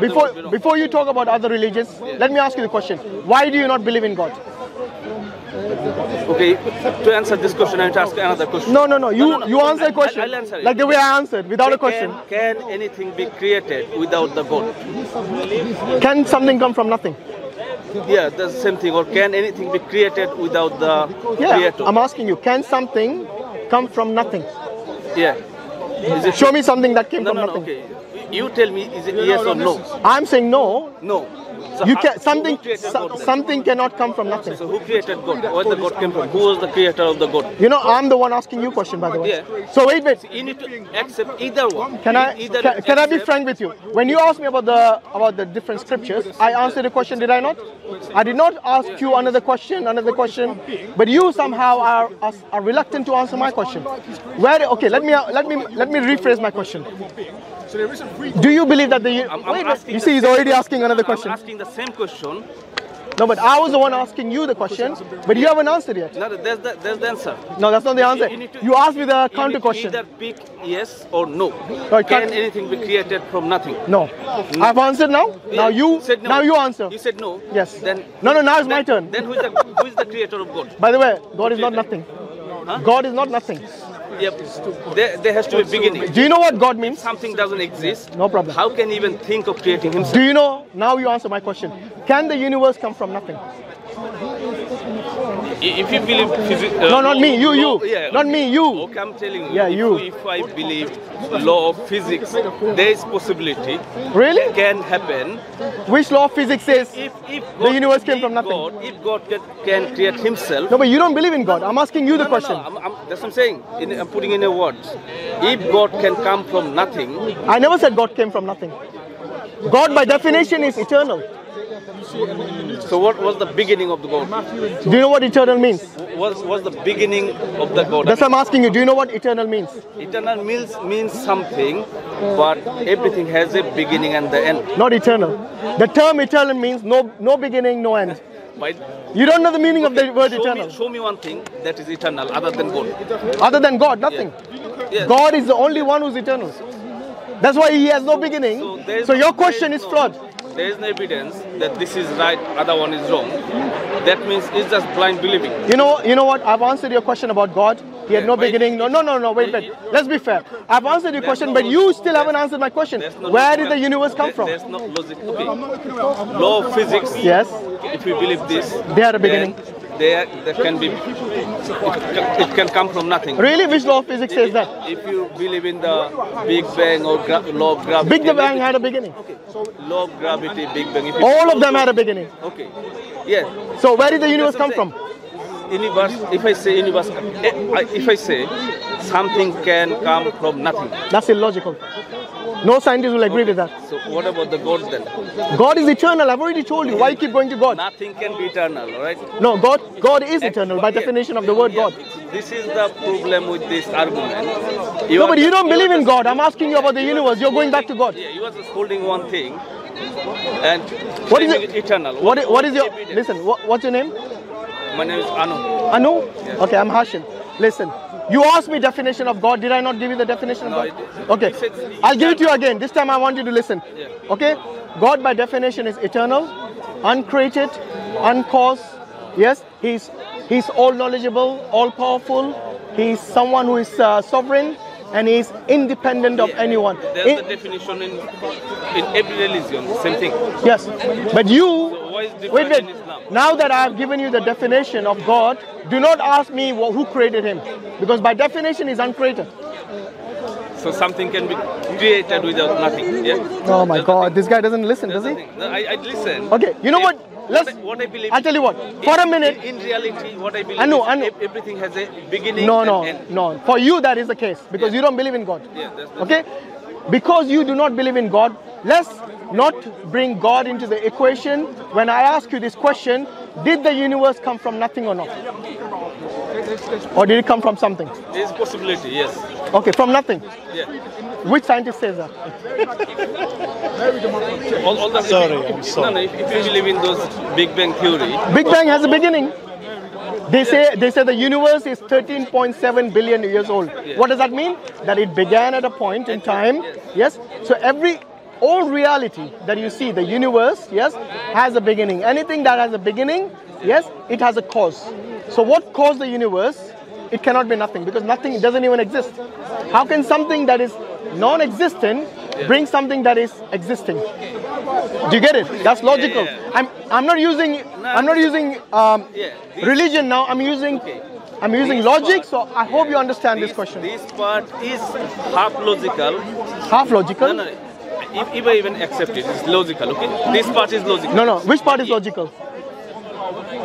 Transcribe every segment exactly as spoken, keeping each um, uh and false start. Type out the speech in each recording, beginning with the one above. before before you talk about other religions, let me ask you the question. Why do you not believe in God? Okay, to answer this question, I have to ask another question. No, no, no. You no, no, no. you answer a question. I'll, I'll answer it. Like the way I answered, without can, a question. Can anything be created without the God? Can something come from nothing? Yeah, that's the same thing. Or can anything be created without the yeah, creator? I'm asking you, can something come from nothing? Yeah. Is it Show me something that came no, from no, no, nothing. Okay. You tell me, is it yes or no? I'm saying no. No. So you can, something so, something cannot come from nothing. So who created God? Where the God came from? Who was the creator of the God? You know, I'm the one asking you question, by the way. Yeah. So wait, wait. So you need to accept either one. Can I either can, can I be frank with you? When you asked me about the about the different scriptures, I answered a question, did I not? I did not ask you another question, another question. But you somehow are are reluctant to answer my question. Where? Okay, let me let me let me rephrase my question. Do you believe that the... I'm, I'm wait, you see, he's already asking another question. I'm asking the same question. No, but I was the one asking you the question, but you haven't answered yet. No, that's the, that's the answer. No, that's not the answer. You, you, to, you asked me the counter question. Either pick yes or no. Right, Can anything be created from nothing? No. no. I've answered now. Yeah. Now you said no. Now you answer. You said no. Yes. Then no, no, now it's then, my turn. Then who is, the, who is the creator of God? By the way, God is not nothing. Huh? God is not nothing. Yep. There, there has to be a beginning. Do you know what God means? Something doesn't exist. No problem. How can he even think of creating himself? Do you know? Now you answer my question. Can the universe come from nothing? If you believe... Uh, no, not me. You, law, you. Yeah, not okay. me, you. Okay, I'm telling you. Yeah, you. If, if I believe law of physics, there is possibility. Really? Can happen. Which law of physics says if, if God, the universe came from nothing? God, if God can, can create himself... No, but you don't believe in God. I'm asking you the no, question. No, no. I'm, I'm, that's what I'm saying. In, I'm putting in a word. If God can come from nothing... I never said God came from nothing. God, by definition, is eternal. So what was the beginning of the God? Do you know what eternal means? What was the beginning of the God? That's what I'm asking you. Do you know what eternal means? Eternal means means something, but everything has a beginning and the end. Not eternal. The term eternal means no no beginning, no end. By, you don't know the meaning okay, of the word show eternal. Me, show me one thing that is eternal other than God. Other than God, nothing. Yeah. Yes. God is the only one who's eternal. That's why he has no beginning. So, so your question is flawed. There is no evidence that this is right, other one is wrong. That means it's just blind believing. You know, you know what? I've answered your question about God. He had yeah, no beginning. No, no, no, no. Wait, wait. Let's be fair. I've answered your question, no, but you still haven't answered my question. No Where did the universe come there, from? No logic. Okay. Law of physics. Yes. If we believe this, they had a beginning. There, there can be. It, it can come from nothing. Really? Which law of physics if, says that? If you believe in the Big Bang or law of gravity. Big Bang had a beginning. Okay. Law of gravity, Big Bang. If All of them had a beginning. Okay. Yes. So where did the universe come from? Universe, if I say universe, if I say something can come from nothing. That's illogical. No scientist will agree okay. with that. So what about the God then? God is eternal. I've already told you. Why you keep going to God? Nothing can be eternal, all right? No, God God is eternal by definition of the word God. This is the problem with this argument. You no, but you don't believe in God. I'm asking you about the universe. You're going back to God. Yeah, you are just holding one thing and what is it? Eternal. What is, what is your... Listen, what, what's your name? My name is Anu. Anu? Yes. Okay, I'm Hashim. Listen. You asked me definition of God. Did I not give you the definition no, of God? Okay. I'll give it to you again. This time I want you to listen. Yeah. Okay? God by definition is eternal, uncreated, uncaused. Yes? He's, he's all-knowledgeable, all-powerful. He's someone who is uh, sovereign and he's independent of yeah. anyone. There's in, the definition in, in every religion. Same thing. Yes. But you... So why is different wait, wait. Now that I have given you the definition of God, do not ask me who created him. Because by definition, he's uncreated. So something can be created without nothing, yeah? Oh my God, this guy doesn't listen, does he? No, I, I listen. Okay, you know if, what? Let's, what I believe, I'll tell you what, for a minute... In, in reality, what I believe I know, is I know. everything has a beginning no, no, and end. No, no, for you that is the case, because yeah. you don't believe in God. Yeah, that's, that's okay? Because you do not believe in God, let's not bring God into the equation. When I ask you this question, did the universe come from nothing or not? Or did it come from something? There's a possibility, yes. Okay, from nothing? Yeah. Which scientist says that? all, all that sorry, if, I'm sorry. No, no, if you believe in those Big Bang theory... Big Bang has a beginning. They say, they say the universe is thirteen point seven billion years old. Yeah. What does that mean? That it began at a point in time. Yes. yes? So every... all reality that you see, the universe, yes, has a beginning. Anything that has a beginning, yes, it has a cause. So what caused the universe? It cannot be nothing, because nothing doesn't even exist. How can something that is non-existent bring something that is existing? Do you get it? That's logical. Yeah, yeah. I'm I'm not using I'm not using um, religion now. I'm using I'm using this logic. Part, so I hope yeah. you understand this, this question. This part is half logical. Half logical. No, no. If, if I even accept it, it's logical. Okay. This part is logical. No, no. Which part is logical?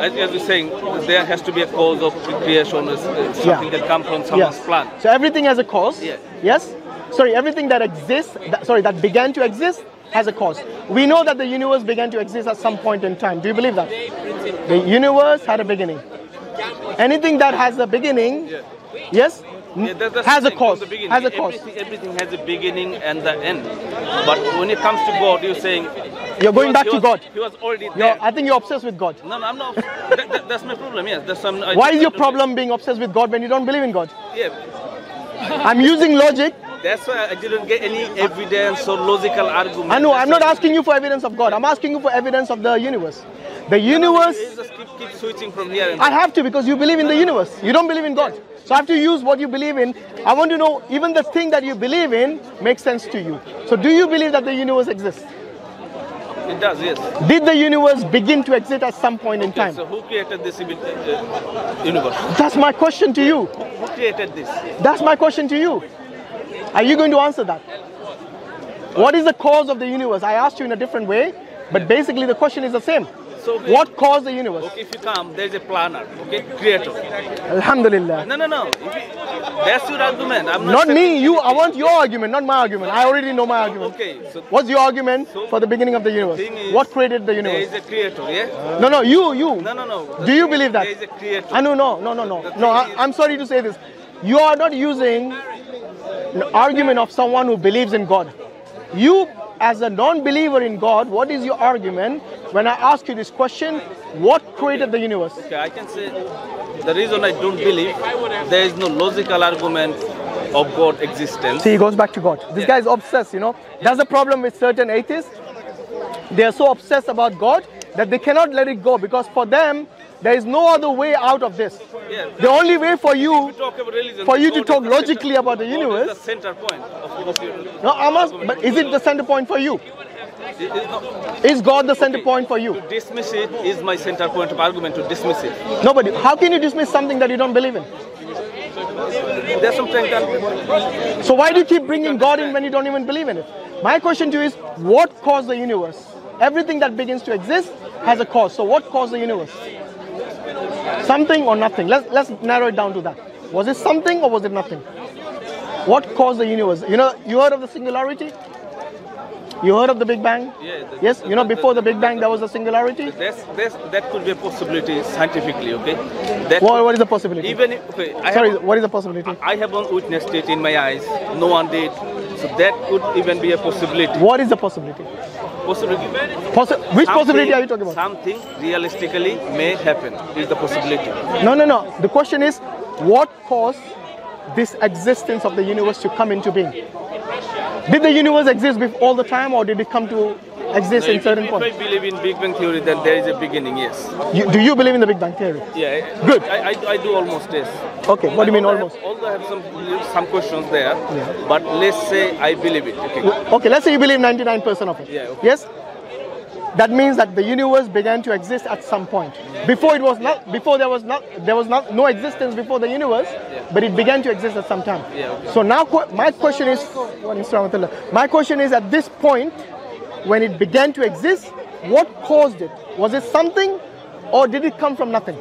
As you are saying, there has to be a cause of creation, something yeah. that comes from someone's yes. plan. So everything has a cause. Yeah. Yes. Sorry, everything that exists, that, sorry, that began to exist has a cause. We know that the universe began to exist at some point in time. Do you believe that? The universe had a beginning. Anything that has a beginning, yeah. yes, yeah, that's, that's has, a cause, has a cause. Everything, everything has a beginning and the end. But when it comes to God, you're saying... You're going was, back was, to God. He was already there. You're, I think you're obsessed with God. No, no, I'm not. that, that, that's my problem, yes. That's some, I, Why is your problem being obsessed with God when you don't believe in God? Yeah. I'm using logic. That's why I didn't get any evidence or logical argument. I know, I'm not asking you for evidence of God. I'm asking you for evidence of the universe. The universe... You just keep, keep switching from here. And I have to, because you believe in the universe. You don't believe in God. So I have to use what you believe in. I want to know, even the thing that you believe in makes sense to you. So do you believe that the universe exists? It does, yes. Did the universe begin to exist at some point in time? So who created this universe? That's my question to you. Who created this? That's my question to you. Are you going to answer that? What is the cause of the universe? I asked you in a different way, but basically the question is the same. So what caused the universe? Okay, if you come, there is a planner, okay, creator. Alhamdulillah. No, no, no. If you, that's your argument. I'm not, not me. You. I want your argument, not my argument. I already know my argument. Okay. So what's your argument so for the beginning of the universe? Is, what created the universe? There is a creator. Yeah. No, no. You, you. No, no, no. Do you believe that? There is a creator. I know. No, no, no, no. No. no I, I'm sorry to say this. You are not using an argument of someone who believes in God. You, as a non-believer in God, what is your argument when I ask you this question? What created the universe? Okay, I can say the reason I don't believe, there is no logical argument of God's existence. See, he goes back to God. This yeah. guy is obsessed, you know. That's the problem with certain atheists. They are so obsessed about God that they cannot let it go, because for them, there is no other way out of this. Yeah, the only way for you, religion, for you to talk logically center, about the universe. Is the center point of, of your, no, I must. But is it the center point for you? It, not, is God the center okay, point for you? To dismiss it is my center point of argument. To dismiss it. No, but how can you dismiss something that you don't believe in? There's something that. So why do you keep bringing God in when you don't even believe in it? My question to you is: what caused the universe? Everything that begins to exist has a cause. So what caused the universe? Something or nothing? Let's, let's narrow it down to that. Was it something or was it nothing? What caused the universe? You know, you heard of the singularity? You heard of the Big Bang? Yeah, the, yes, the, you know, the, before the, the Big Bang, the, there was a singularity? That's, that's, that could be a possibility scientifically, okay? That what, could, what is the possibility? Even if, okay, I Sorry, have, what is the possibility? I haven't witnessed it in my eyes. No one did. So that could even be a possibility. What is the possibility? Possibility. Possi which something, possibility are you talking about? Something realistically may happen is the possibility. No, no, no. The question is, what caused this existence of the universe to come into being? Did the universe exist all the time, or did it come to exist no, in if, certain points? If point? I believe in Big Bang Theory, then there is a beginning, yes. You, do you believe in the Big Bang Theory? Yeah. I, Good. I, I, I do almost, yes. Okay, what I do you mean almost? I have, although I have some, some questions there, yeah. but let's say I believe it. Okay, okay, let's say you believe ninety-nine percent of it. Yeah, okay. Yes? That means that the universe began to exist at some point. Before it was not, before there was not, there was not no existence before the universe, yeah. but it began to exist at some time. Yeah, okay. So now my question is, my question is, at this point, when it began to exist, what caused it? Was it something, or did it come from nothing?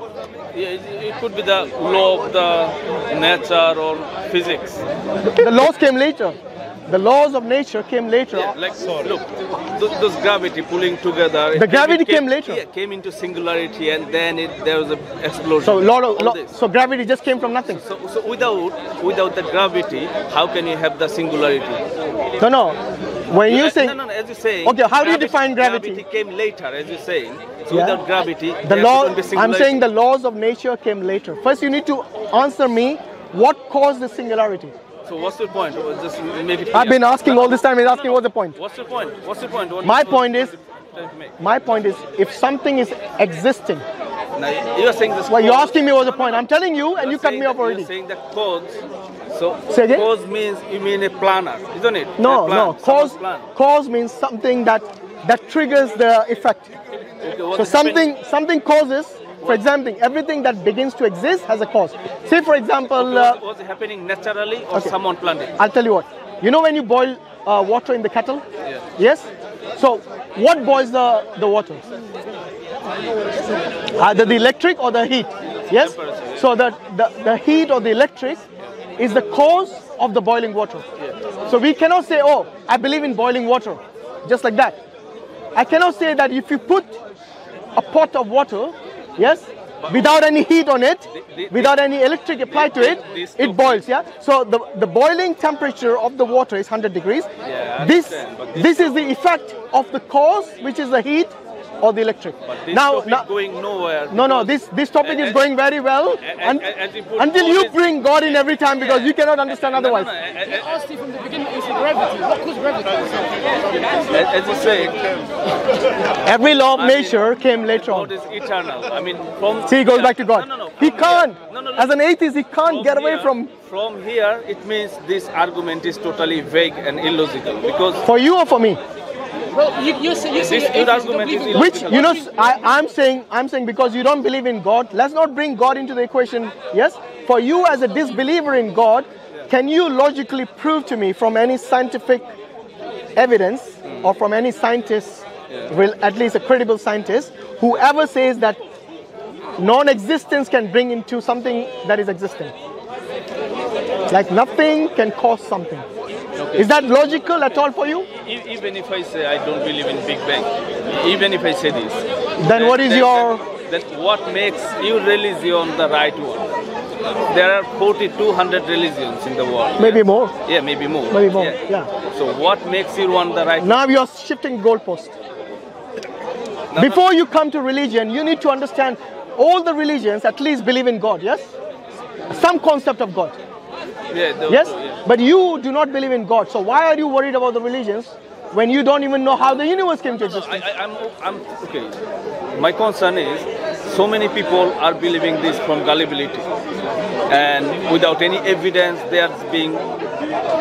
Yeah, it, it could be the law of the nature or physics. The, the laws came later. The laws of nature came later. Yeah, like, look, th those gravity pulling together. The it, gravity it came, came later. Yeah, came into singularity, and then it, there was an explosion. So, lot of, lot, so gravity just came from nothing. So, so without without the gravity, how can you have the singularity? No, no. When you say, no, no, no, as you say, okay, how do you define gravity? Gravity came later, as you say. So yeah. without gravity, the law. I'm saying the laws of nature came later. First, you need to answer me. What caused the singularity? So what's the point? Just make it I've been asking all this time. He's asking, what's the point? What's the point? What's the point? What my point is, my point is, if something is existing. Now, you're saying this. Well, you're asking me what's the point. I'm telling you, and you cut me off already. You're saying the cause. So cause means you mean a planner, isn't it? No, no. Cause cause means something that that triggers the effect. Okay, so something something causes. For example, everything that begins to exist has a cause. Say, for example, okay, was it happening naturally or okay. someone planned it? I'll tell you what. You know when you boil uh, water in the kettle? Yeah. Yes. So, what boils the the water? Either the electric or the heat. Yes. So the the, the heat or the electric is the cause of the boiling water. So we cannot say, oh, I believe in boiling water, just like that. I cannot say that if you put a pot of water, yes, without any heat on it, without any electric applied to it, it boils, yeah? So the, the boiling temperature of the water is one hundred degrees. This, this is the effect of the cause, which is the heat or the electric. But this now, topic now, going nowhere. No, no, this, this topic as, is going very well as, as, as until you bring God in every time, because yeah, you cannot understand no, otherwise. No, no, no, as, as, I asked you from the beginning, you said gravity. What was gravity? As, as you say, every law of I nature mean, came later on. God is eternal. I mean, from See, he goes back to God. No, no, no, he can't. No, no, no, as an atheist, he can't get away here, from... From here, it means this argument is totally vague and illogical. Because for you or for me? Well, you, you say, you say this good argument is illogical. Which, you know, I, I'm saying, I'm saying because you don't believe in God, let's not bring God into the equation, yes? For you as a disbeliever in God, can you logically prove to me from any scientific evidence mm. or from any scientist, yeah. at least a credible scientist, whoever says that non-existence can bring into something that is existing? Like nothing can cause something. Okay. Is that logical at all for you? Even if I say I don't believe in Big Bang, even if I say this, then, then what is then, your... Then, then what makes your religion the right one? There are forty-two hundred religions in the world. Maybe yeah? more. Yeah, maybe more. Maybe more, yeah. yeah. So what makes your one the right now one? Now you're shifting goalposts. No, Before no. you come to religion, you need to understand all the religions at least believe in God, yes? Some concept of God. Yeah, those, yes, yeah. But you do not believe in God. So why are you worried about the religions when you don't even know how the universe came to existence? No, no, I, I, I'm, I'm, okay. My concern is so many people are believing this from gullibility, and without any evidence, they are being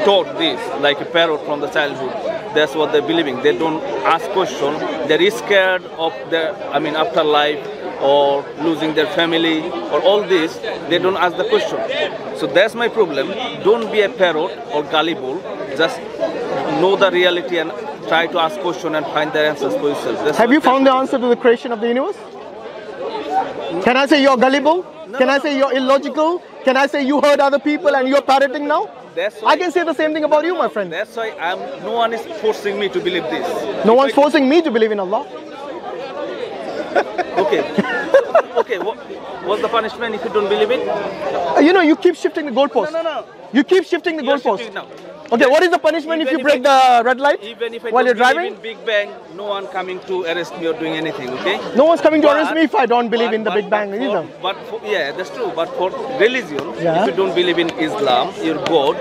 taught this like a parrot from the childhood. That's what they're believing. They don't ask questions. They're scared of their, I mean, afterlife, or losing their family, or all this. They don't ask the question. So that's my problem. Don't be a parrot or gullible. Just know the reality and try to ask questions and find the answers for yourself. That's Have you found the answer to the creation of the universe? No. Can I say you're gullible? No, Can no, I say you're illogical? Can I say you heard other people and you're parroting now? That's why I can say the same thing about you, my friend. That's why I'm, no one is forcing me to believe this. No if one's I, forcing me to believe in Allah. Okay. Okay, what, what's the punishment if you don't believe it? Uh, you know, you keep shifting the goalpost. No, no, no. You keep shifting the goalpost. Okay, what is the punishment even if you break if I, the red light even if I while don't you're driving? In Big Bang, no one coming to arrest me or doing anything, okay? No one's coming but, to arrest me if I don't believe but, in the but, Big Bang but either. For, but for, yeah, that's true. But for religion, yeah. if you don't believe in Islam, your God,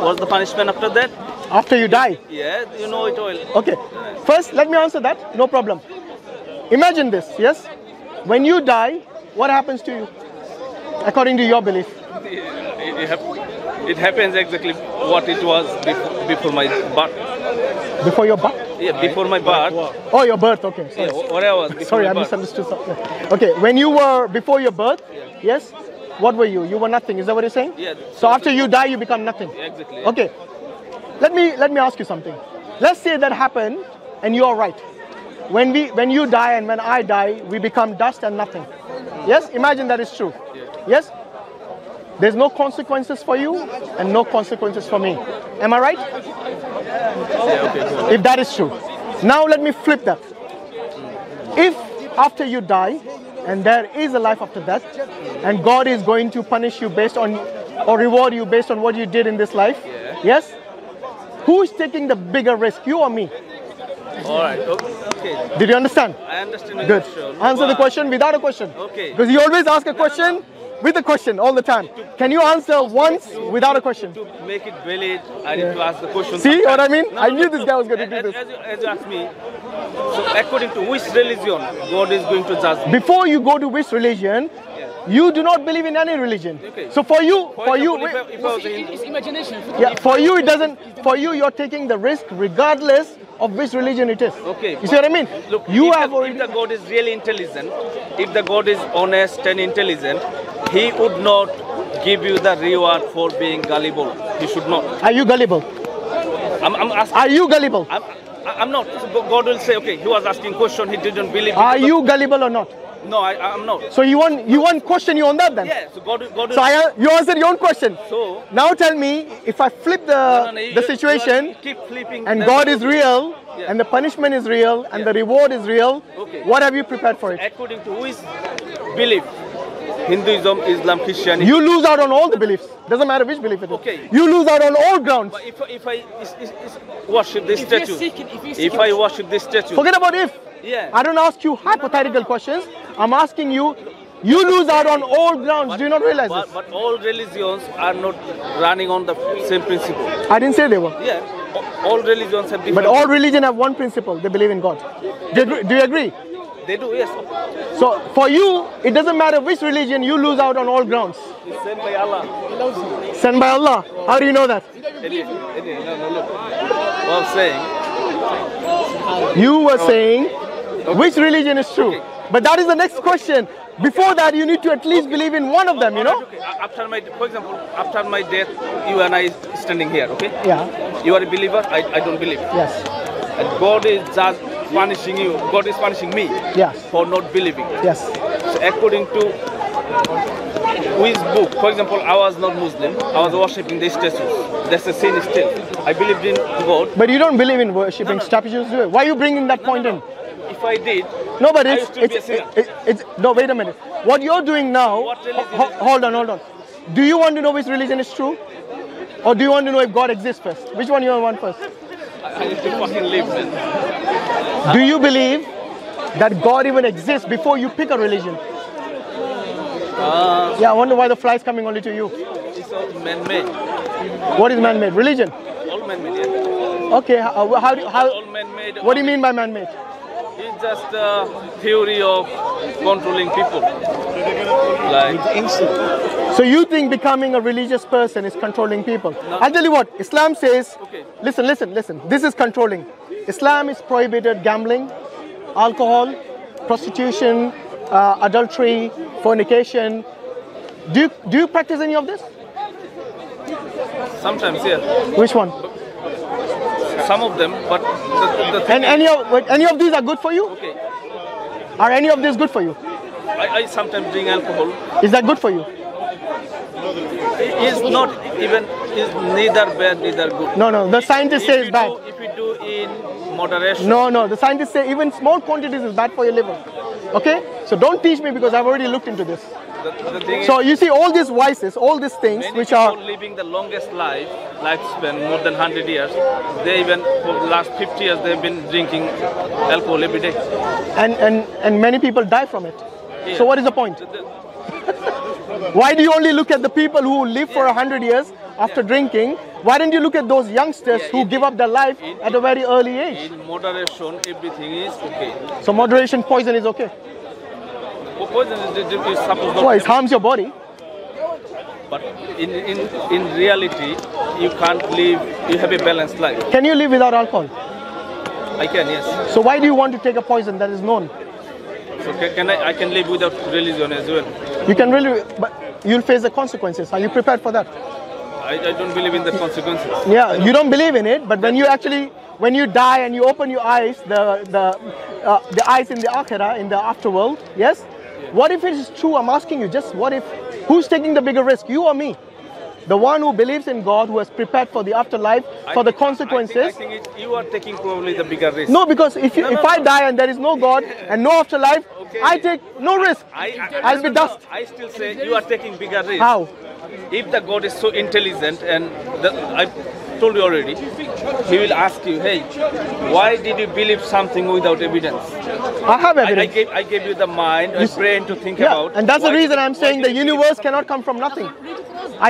what's the punishment after that? After you die? Yeah, you know it all. Okay, first let me answer that, no problem. Imagine this, yes? When you die, what happens to you? According to your belief? It happens exactly what it was before, before my birth. Before your birth? Yeah, before my birth. Oh, your birth, okay. Sorry, yeah, where I was, Sorry I misunderstood something. Okay, when you were before your birth, yeah. yes, what were you? You were nothing, is that what you're saying? Yeah. So after you die, you become nothing? Yeah, exactly. Yeah. Okay, let me, let me ask you something. Let's say that happened and you are right. When, we, when you die and when I die, we become dust and nothing. Yes, imagine that is true. Yeah. Yes? There's no consequences for you and no consequences for me. Am I right? Yeah, okay, if that is true. Now let me flip that. If after you die and there is a life after death and God is going to punish you based on or reward you based on what you did in this life, yeah. yes? Who is taking the bigger risk, you or me? Alright, okay. Did you understand? I understand. Good. Answer the question without a question. Okay. Because you always ask a question. with a question all the time. Can you answer once without a question? To make it valid, I yeah. need to ask the question. See sometimes. What I mean? No, I knew no, this no. guy was going to do this. As you, as you asked me, so according to which religion God is going to judge me? Before you go to which religion, yeah. you do not believe in any religion. Okay. So for you, for, for you, if I, if I was it's, it's imagination. Yeah, for you it doesn't. For you, you're taking the risk regardless of which religion it is. Okay. You see what I mean? Look, you if have the, already... if the God is really intelligent, if the God is honest and intelligent, he would not give you the reward for being gullible. He should not. Are you gullible? I'm, I'm asking. Are you gullible? I'm, I'm not. So God will say, okay, he was asking question, he didn't believe. Are you God. gullible or not? No, I, I'm not. So you won't, you won't question you on that then? Yeah, so God, God so I, you answered your own question. So now tell me, if I flip the, no, no, no, you, the situation you keep flipping, and God is real, yeah. and the punishment is real, and yeah. the reward is real, okay. what have you prepared for it? According to which belief? Hinduism, Islam, Christianity. You lose out on all the beliefs. Doesn't matter which belief it is. Okay. You lose out on all grounds. But if, if I is, is, is worship this if statue, seeking, if, if I worship this statue. Forget about if. Yeah. I don't ask you hypothetical no, no, no. questions. I'm asking you, you lose out on all grounds. But, do you not realize but, this? But all religions are not running on the same principle. I didn't say they were. Yeah. All religions have different. But all religions have one principle. They believe in God. Do you, do you agree? They do, yes. So for you, it doesn't matter which religion, you lose out on all grounds. It's sent by Allah. Sent by Allah. How do you know that? It is, it is. No, no, look. What I'm saying. You were saying okay. which religion is true. Okay. But that is the next okay. question. Before that, you need to at least okay. believe in one of them, you know? Okay. After my, for example, after my death, you and I standing here, okay? Yeah. You are a believer, I, I don't believe. Yes. And God is just punishing you. God is punishing me yeah. for not believing. Yes. So according to which book? For example, I was not Muslim. I was worshipping these statues. That's a sin still. I believed in God. But you don't believe in worshipping no, no. statues. Why are you bringing that no, point no, no. in? If I did, no, but it's, I used to it's, be a sinner. It, it, it's no. Wait a minute. What you're doing now? What religion ho is hold on, hold on. Do you want to know which religion is true, or do you want to know if God exists first? Which one you want first? I need to fucking live, man. Do you believe that God even exists before you pick a religion? Uh, yeah, I wonder why the fly is coming only to you. It's all man-made. What is man-made? Religion? All man-made, yeah. Okay, how, how, do, how all man-made. What do you mean by man-made? It's just a theory of controlling people. Like so you think becoming a religious person is controlling people? No. I'll tell you what, Islam says, okay. listen, listen, listen, this is controlling. Islam is prohibited gambling, alcohol, prostitution, uh, adultery, fornication. Do you, do you practice any of this? Sometimes, yeah. Which one? Some of them, but the, the and any of any of these are good for you. Okay. Are any of these good for you? I, I sometimes drink alcohol. Is that good for you? It's not even. It's neither bad, neither good. No, no. The scientists say it's bad. Do, if you do in moderation. No, no. The scientists say even small quantities is bad for your liver. Okay. So don't teach me because I've already looked into this. The, the thing so is, you see all these vices, all these things which are living the longest life, lifespan more than one hundred years, they even for the last fifty years they've been drinking alcohol every day. And, and, and many people die from it. Yeah. So what is the point? The, the, why do you only look at the people who live yeah. for one hundred years after yeah. drinking? Why don't you look at those youngsters yeah, who in, give up their life in, at a very early age? In moderation, everything is okay. So moderation poison is okay? Poison is, is supposed well, it harms your body. But in, in, in reality, you can't live, you have a balanced life. Can you live without alcohol? I can, yes. So why do you want to take a poison that is known? So can, can I, I can live without religion as well. You can really, but you'll face the consequences. Are you prepared for that? I, I don't believe in the consequences. Yeah, don't. You don't believe in it, but when you actually, when you die and you open your eyes, the, the, uh, the eyes in the akhirah, in the afterworld, yes? What if it is true? I'm asking you, just what if? Who's taking the bigger risk, you or me? The one who believes in God, who has prepared for the afterlife, I for the consequences. I think, I think it, you are taking probably the bigger risk. No, because if you, no, no, if no. I die and there is no God and no afterlife, okay. I take no risk. I, I, I'll no, be dust. No, I still say you are taking bigger risk. How? If the God is so intelligent and the, I, told you already, he will ask you, hey, why did you believe something without evidence? I have evidence. I, I, gave, I gave you the mind, you, a brain to think yeah, about. And that's the reason I'm saying the universe cannot come from nothing.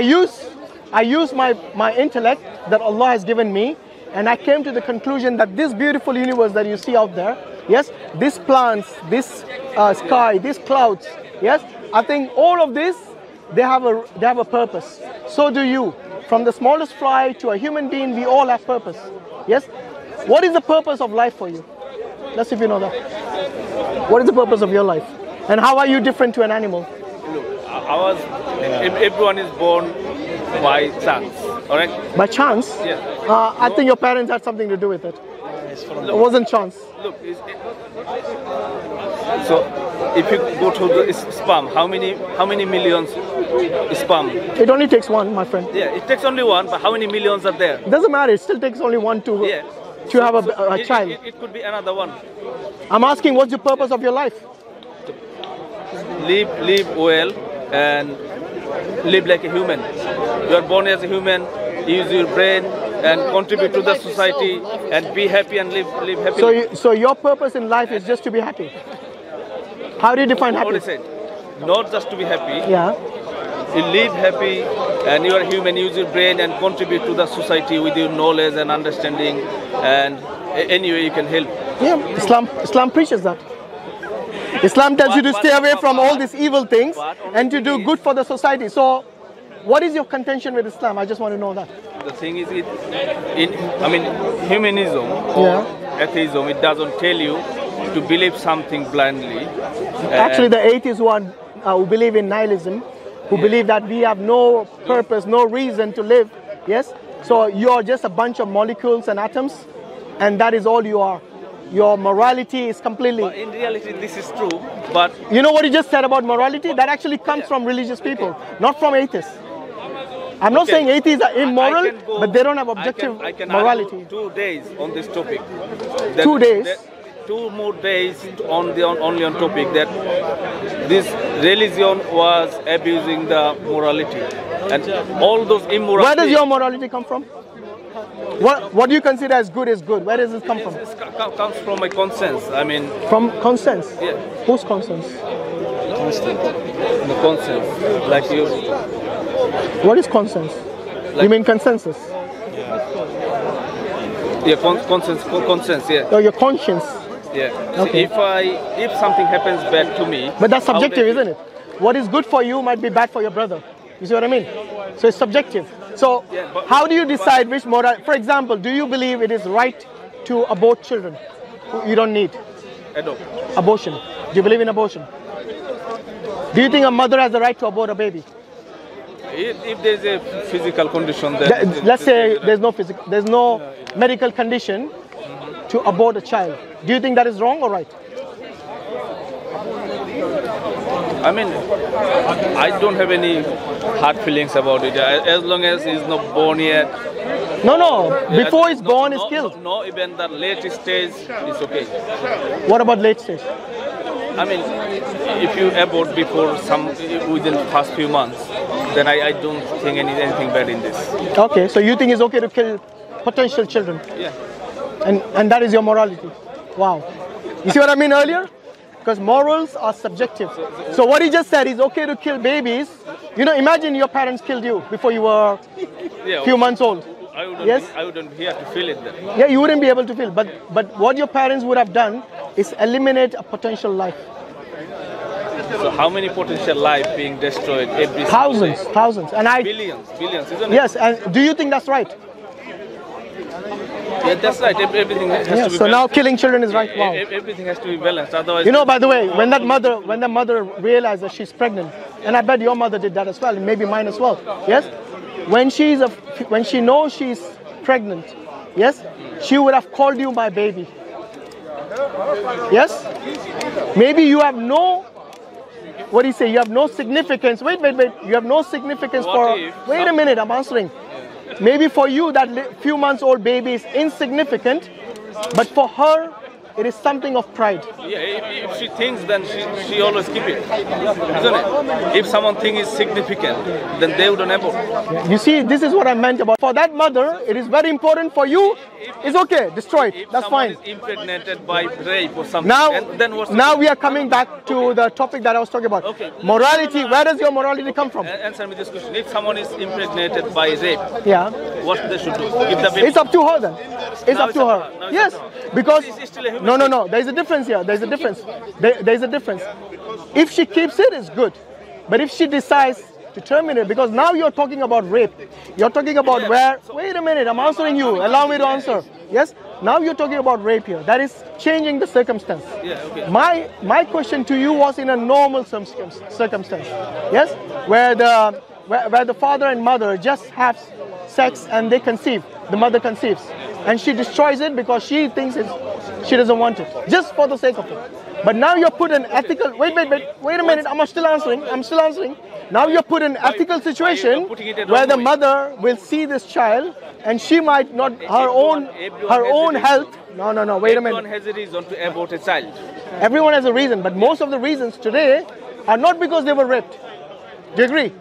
I use, I use my, my intellect that Allah has given me, and I came to the conclusion that this beautiful universe that you see out there, yes, these plants, this uh, sky, these clouds, yes, I think all of this, they have a, they have a purpose. So do you. From the smallest fly to a human being, we all have purpose. Yes? What is the purpose of life for you? Let's see if you know that. What is the purpose of your life? And how are you different to an animal? Look, ours, everyone is born by chance, alright? By chance? Yes. Uh, I think your parents had something to do with it. Look, it wasn't chance. Look, it's, it, so if you go to the sperm, how many how many millions sperm? It only takes one, my friend. Yeah, it takes only one, but how many millions are there? It doesn't matter. It still takes only one to yeah. to so, have a, so a, a it, child. It, it could be another one. I'm asking, what's the purpose of your life? To live, live well, and live like a human. You are born as a human. Use your brain and contribute to the society and be happy and live, live happy. So, you, so your purpose in life is just to be happy? How do you define happy? What I said, not just to be happy. Yeah. You live happy and you are human, use your brain and contribute to the society with your knowledge and understanding and any way you can help. Yeah, Islam, Islam preaches that. Islam tells but, you to but, stay away but, from but, all these evil things and to do good for the society. So, what is your contention with Islam? I just want to know that. The thing is, it, in, I mean, humanism or yeah. atheism, it doesn't tell you to believe something blindly. Actually, the atheists who, are, uh, who believe in nihilism, who yeah. believe that we have no purpose, no reason to live, yes? So you're just a bunch of molecules and atoms, and that is all you are. Your morality is completely... But in reality, this is true, but... You know what you just said about morality? That actually comes yeah. from religious people, okay. not from atheists. I'm not okay. saying atheists are immoral, go, but they don't have objective I can, I can morality. Two days on this topic. That, two days? That, two more days on the on, only on topic that this religion was abusing the morality and all those immorality. Where does your morality come from? What what do you consider as good is good? Where does it come it is, from? It comes from my conscience. I mean. From conscience. Yeah. Whose conscience? The conscience, like you. What is consensus? Like, you mean consensus? Yeah, yeah con consensus, con consensus, yeah. Oh, your conscience? Yeah. Okay. If I, if something happens bad to me... But that's subjective, isn't it? What is good for you might be bad for your brother. You see what I mean? So it's subjective. So yeah, but, how do you decide which moral... For example, do you believe it is right to abort children who you don't need? Adopt. Abortion. Do you believe in abortion? Do you think a mother has the right to abort a baby? If, if there's a physical condition, then let's say there's no physical, there's no yeah, yeah. medical condition mm-hmm. to abort a child. Do you think that is wrong or right? I mean, I don't have any hard feelings about it. As long as he's not born yet. No, no. Before he's no, born, no, he's killed. No, no, even the late stage is okay. What about late stage? I mean, if you abort before some within the past few months, then I, I don't think any, anything bad in this. Okay, so you think it's okay to kill potential children? Yeah. And, and that is your morality? Wow. You see what I mean earlier? Because morals are subjective. So, so what he just said is okay to kill babies. You know, imagine your parents killed you before you were yeah, a few months old. I wouldn't, yes? be, I wouldn't be here to feel it then. Yeah, you wouldn't be able to feel. But, yeah. but what your parents would have done is eliminate a potential life. So how many potential life being destroyed every thousands, day? thousands, and I billions, billions, isn't yes, it? Yes, and do you think that's right? Yeah, that's right. Everything has yeah, to be so balanced. Now killing children is right. Wow. Everything has to be balanced. Otherwise, you know. By the way, when that mother, when the mother realized that she's pregnant, and I bet your mother did that as well, and maybe mine as well. Yes, when she's a, when she knows she's pregnant, yes, she would have called you my baby. Yes, maybe you have no. What do you say? You have no significance. Wait, wait, wait. You have no significance what for... Wait a minute, I'm answering. Yeah. Maybe for you that few months old baby is insignificant, but for her, it is something of pride. Yeah, if, if she thinks, then she, she always keep it, isn't it? If someone thinks it's significant, then they wouldn't abort. You see, this is what I meant about. For that mother, it is very important for you. If, it's okay, destroy it. That's fine. If someone is impregnated by rape or something, now, and then what's the now we are coming back to okay. the topic that I was talking about. Okay. Morality, where does your morality okay. come from? Answer me this question. If someone is impregnated by rape, yeah. what they should do? Give the baby. It's up to her then. It's now up it's to her. her. Yes, because... No, no, no. There's a difference here. There's a difference. There, there's a difference. If she keeps it, it's good. But if she decides to terminate, because now you're talking about rape. You're talking about where... Wait a minute. I'm answering you. Allow me to answer. Yes? Now you're talking about rape here. That is changing the circumstance. My, my question to you was in a normal circumstance. Yes? Where the, where, where the father and mother just have sex and they conceive. The mother conceives. And she destroys it because she thinks it's... She doesn't want it, just for the sake of it. But now you're put in ethical... Wait, wait, wait, wait a minute, I'm still answering, I'm still answering. Now you're put in ethical situation where the mother will see this child and she might not... Her own her own health... No, no, no, wait a minute. Everyone has a reason to abort a child. Everyone has a reason, but most of the reasons today are not because they were raped. Do you agree?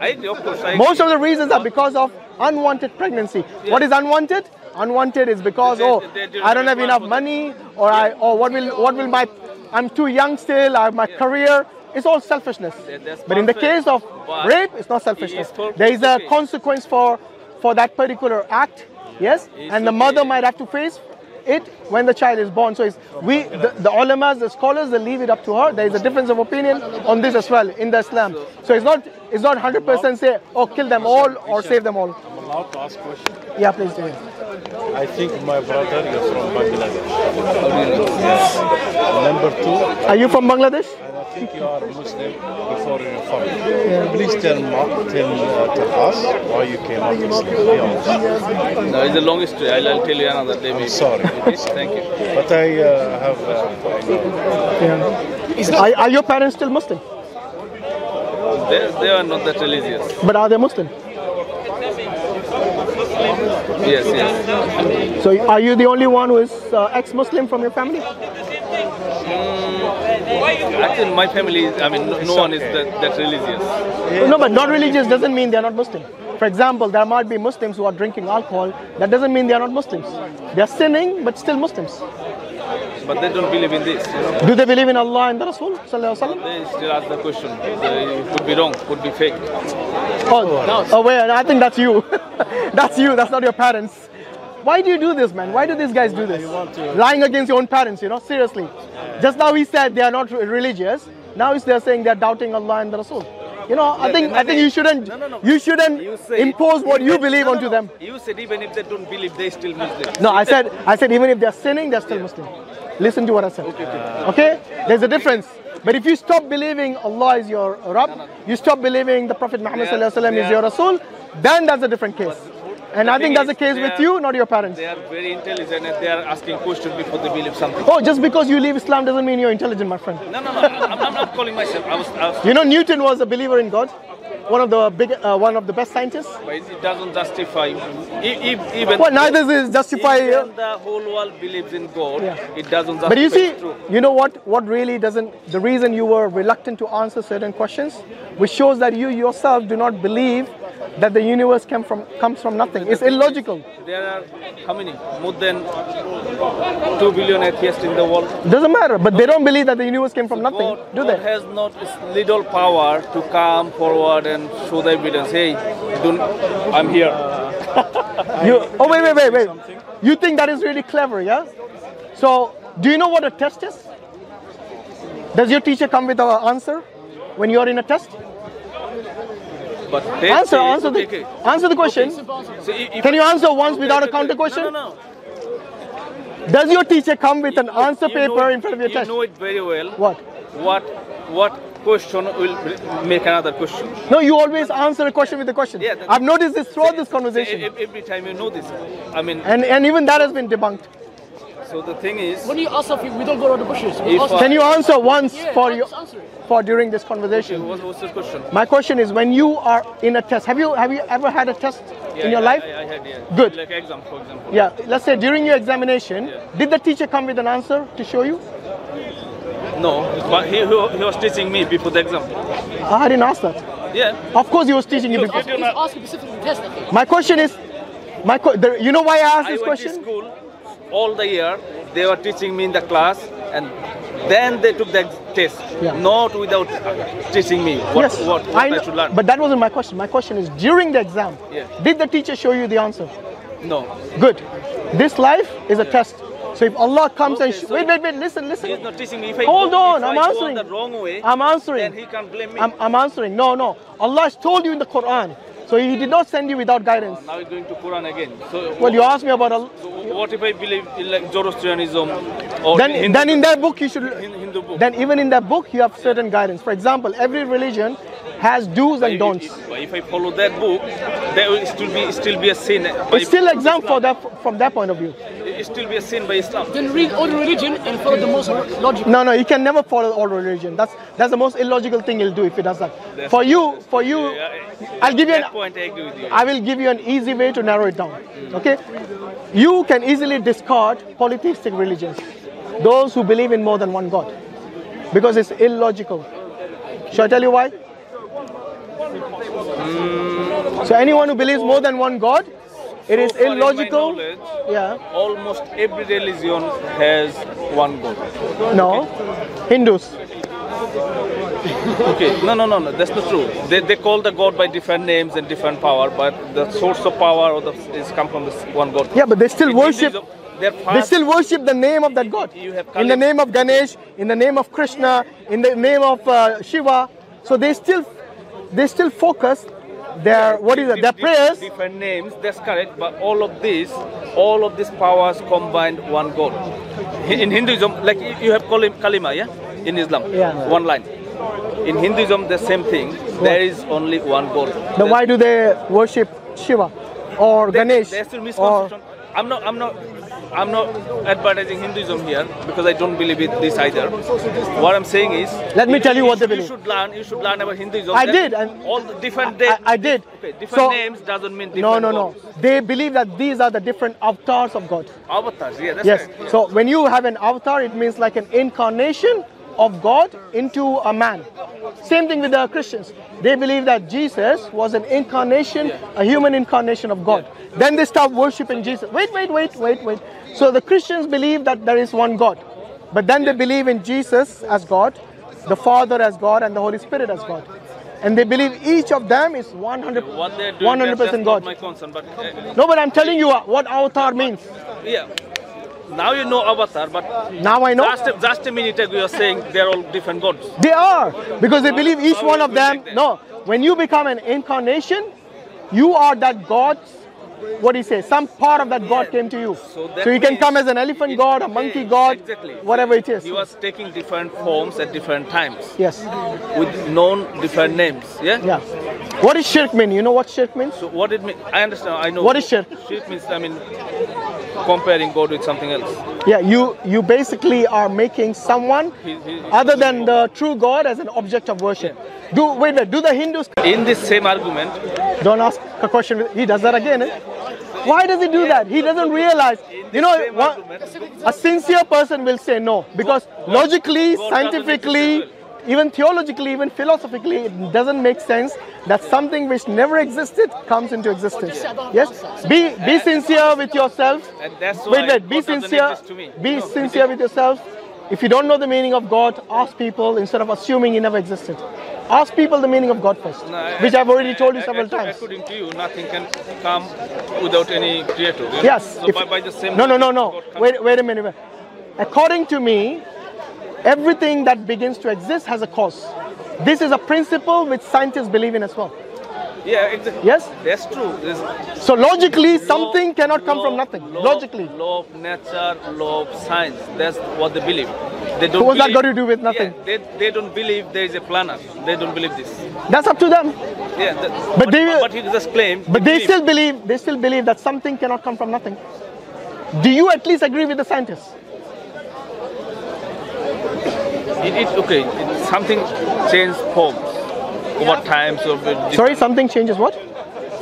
I agree, of course. Most of the reasons are because of unwanted pregnancy. What is unwanted? Unwanted is because they, oh they, they do I don't have enough money them. or yeah. I or what will what will my I'm too young still I have my yeah. career. It's all selfishness. They, but in the case of rape, it's not selfishness. It there is a okay. consequence for for that particular act. Yes, it's and the okay. mother might have to face it when the child is born. So it's we the, the ulamas, the scholars, they leave it up to her. There is a difference of opinion on this as well in the Islam. So it's not it's not one hundred percent say oh kill them all or save them all. I'm allowed to ask questions. Yeah, please do it. I think my brother is from Bangladesh. Yes. Number two. Are you from Bangladesh? And I think you are Muslim before you reform. Yeah. Please tell, tell uh, to us why you came out Muslim. No, it's a long history. I'll, I'll tell you another day. Maybe. I'm sorry. Thank you. But I uh, have. Uh, I yeah. are, are your parents still Muslim? They, they are not that religious. But are they Muslim? Yes, yes. So are you the only one who is uh, ex-Muslim from your family? Mm, actually, my family, I mean, no, no one is that, that religious. Yeah. No, but not religious doesn't mean they are not Muslim. For example, there might be Muslims who are drinking alcohol. That doesn't mean they are not Muslims. They are sinning, but still Muslims. But they don't believe in this. You know? Do they believe in Allah and the Rasul? They still ask the question. It could be wrong, could be fake. Oh, no. Oh wait, I think that's you. That's you, that's not your parents. Why do you do this, man? Why do these guys do this? Lying against your own parents, you know, seriously. Just now he said they are not religious. Now they're saying they're doubting Allah and the Rasul. You know, I think I think you shouldn't no, no, no. you shouldn't you impose what you believe no, no, onto them. You said even if they don't believe, they still Muslim. No, I said I said even if they're sinning, they're still Muslim. Listen to what I said. Okay, okay. okay? There's a difference. But if you stop believing Allah is your Rabb, no, no. you stop believing the Prophet Muhammad yeah, sallallahu alaihi wasallam yeah. is your Rasul, then that's a different case. And I think that's the case with you, not your parents. They are very intelligent and they are asking questions before they believe something. Oh, just because you leave Islam doesn't mean you're intelligent, my friend. No, no, no. I'm, I'm not calling myself. I was, I was. You know, Newton was a believer in God. One of the big, uh, one of the best scientists. But it doesn't justify. If, if, even well, neither does it justify. Even the whole world believes in God. Yeah. It doesn't justify. But you see, you know what? What really doesn't? The reason you were reluctant to answer certain questions, which shows that you yourself do not believe that the universe came from comes from nothing. It's illogical. There are how many? More than two billion atheists in the world. Doesn't matter. But they don't believe that the universe came from nothing, God, do they? God has not little power to come forward and and show the evidence. Hey, don't, I'm here. you, oh wait, wait, wait, wait. You think that is really clever, yeah? So, do you know what a test is? Does your teacher come with an answer when you are in a test? But answer, answer the, okay. answer the question. Okay. So if, if Can you answer once okay, without a counter question? No, no, no. Does your teacher come with you, an answer paper know, in front of your you test? You know it very well. What? What? What? Question will make another question. No, you always answer a question with a question. Yeah, I've noticed this throughout this conversation. Every time you know this, I mean, and and even that has been debunked. So the thing is, when you ask something, we don't go around the bushes. Can you answer once yeah, for you for during this conversation? Okay, what's the question? My question is, when you are in a test, have you have you ever had a test yeah, in your yeah, life? I, I had, yeah. Good. Like exam, for example. Yeah. Let's say during your examination, yeah. did the teacher come with an answer to show you? No, but he, he was teaching me before the exam. I didn't ask that. Yeah. Of course, he was teaching you because you not... ask specifically test. My question is, my co the, you know why I asked I this question? I went to school. All the year they were teaching me in the class, and then they took the test, yeah. not without teaching me what, yes. what, what I, I should learn. But that wasn't my question. My question is, during the exam, yeah. did the teacher show you the answer? No. Good. This life is a yeah. test. So if Allah comes okay, and so wait, wait, wait, listen, listen. He's not teaching me. If I Hold go, on, if I'm I answering. Go the wrong way, I'm answering. Then he can blame me. I'm, I'm answering. No, no. Allah has told you in the Quran. So he did not send you without guidance. Oh, now we're going to Quran again. So well, what, you asked me about Allah. So what if I believe in like Zoroastrianism? Or then, Hindu, then in that book you should. Hindu book. Then even in that book you have certain yeah. guidance. For example, every religion has do's and if, don'ts. If, if I follow that book, that will still be still be a sin. By it's still exam for that from that point of view. It still be a sin by Islam. Then read all religion and follow the most logical. No, no, you can never follow all religion. That's that's the most illogical thing you'll do if it does that. That's for you, for you, yeah, I'll give you an. Point, I agree with you. I will give you an easy way to narrow it down. Okay, you can easily discard polytheistic religions, those who believe in more than one God, because it's illogical. Shall I tell you why? Mm. So anyone who believes more than one God. It so is illogical. Yeah. Almost every religion has one God. No. Okay. Hindus. Okay. No, no, no, no. That's not true. They they call the God by different names and different power, but the source of power or the is come from this one God. Yeah, but they still in worship. Hinduism, they still worship the name of that God. You have in the name of Ganesh, in the name of Krishna, in the name of uh, Shiva. So they still they still focus. Their what is it? Their prayers. Different names. That's correct. But all of these, all of these powers combined one God. In Hinduism, like you have Kalima, yeah. In Islam, yeah. one line. In Hinduism, the same thing. There is only one God. Then why do they worship Shiva or they, Ganesh? That's a misconception. I'm not. I'm not. I'm not advertising Hinduism here because I don't believe in this either. What I'm saying is, let me tell you what they believe. You should learn. You should learn about Hinduism. I did. And all the different names. I, I did. Okay, different so, names doesn't mean different. No, no, gods. no. They believe that these are the different avatars of God. Avatars, yeah. That's yes. Right. So when you have an avatar, it means like an incarnation of God into a man. Same thing with the Christians. They believe that Jesus was an incarnation, yeah. a human incarnation of God. Yeah. Then they start worshipping Jesus. Wait, wait, wait, wait, wait. So the Christians believe that there is one God. But then yeah. they believe in Jesus as God, the Father as God, and the Holy Spirit as God. And they believe each of them is one hundred percent God. My concern, but, uh, no, but I'm telling you what avatar means. Yeah. Now you know avatar, but now I know. Just, just a minute ago, you were saying they're all different gods. They are, because they believe each one of them. No, when you become an incarnation, you are that God. What do you say? Some part of that God yeah. came to you. So, so you can come as an elephant it, God, a monkey yeah, God, exactly. whatever it is. He was taking different forms at different times. Yes. With known different names. Yeah? Yeah. What does shirk mean? You know what shirk means? So what it mean? I understand. I know. What is shirk? Shirk means, I mean, comparing God with something else. Yeah, you, you basically are making someone he, he, other than the true God as an object of worship. Yeah. Do, wait, wait, do the Hindus... In this same argument... Don't ask a question. He does that again. Eh? Why does he do that? He doesn't realize. You know, one, a sincere person will say no. Because logically, scientifically, even theologically, even philosophically, it doesn't make sense that something which never existed comes into existence. Yes? Be, be sincere with yourself. Wait, wait. Be sincere. Be sincere with yourself. If you don't know the meaning of God, ask people instead of assuming he never existed. Ask people the meaning of God first, no, which I, I've already told you I, several I, times. According to you, nothing can come without any creator. You know? Yes. So if, by, by the same no, no, no, no. Wait, wait a minute. Wait. According to me, everything that begins to exist has a cause. This is a principle which scientists believe in as well. Yeah, exactly. Yes? That's true. There's so logically, law, something cannot come law, from nothing. Law, logically. Law of nature, law of science. That's what they believe. They don't What's believe, that got to do with nothing? Yeah, they, they don't believe there is a planet. They don't believe this. That's up to them. Yeah. That, but, but, they, but, but he just claimed. But they, they believe. still believe. They still believe that something cannot come from nothing. Do you at least agree with the scientists? It is okay. It, something changes forms over time. So sorry, something changes what?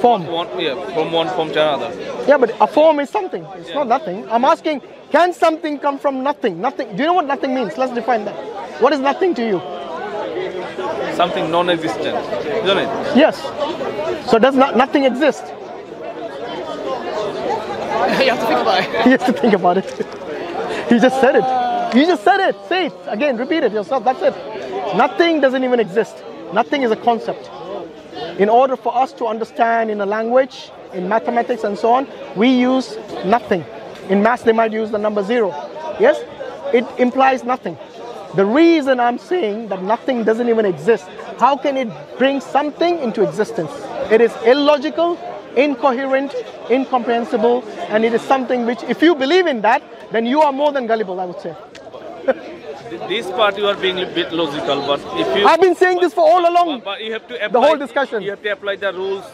Form. One, yeah, from one form to another. Yeah, but a form is something. It's yeah. not nothing. I'm asking, can something come from nothing? Nothing. Do you know what nothing means? Let's define that. What is nothing to you? Something non-existent, isn't it? Yes. So does not nothing exist? You have to think about it. You have to think about it. You just said it. You just said it. Say it again. Repeat it yourself. That's it. Nothing doesn't even exist. Nothing is a concept. In order for us to understand in a language, in mathematics and so on, we use nothing. In maths, they might use the number zero. Yes? It implies nothing. The reason I'm saying that nothing doesn't even exist, how can it bring something into existence? It is illogical, incoherent, incomprehensible, and it is something which, if you believe in that, then you are more than gullible, I would say. This part you are being a bit logical, but if you... I've been saying this for all along, but you have to apply, the whole discussion. You have to apply the rules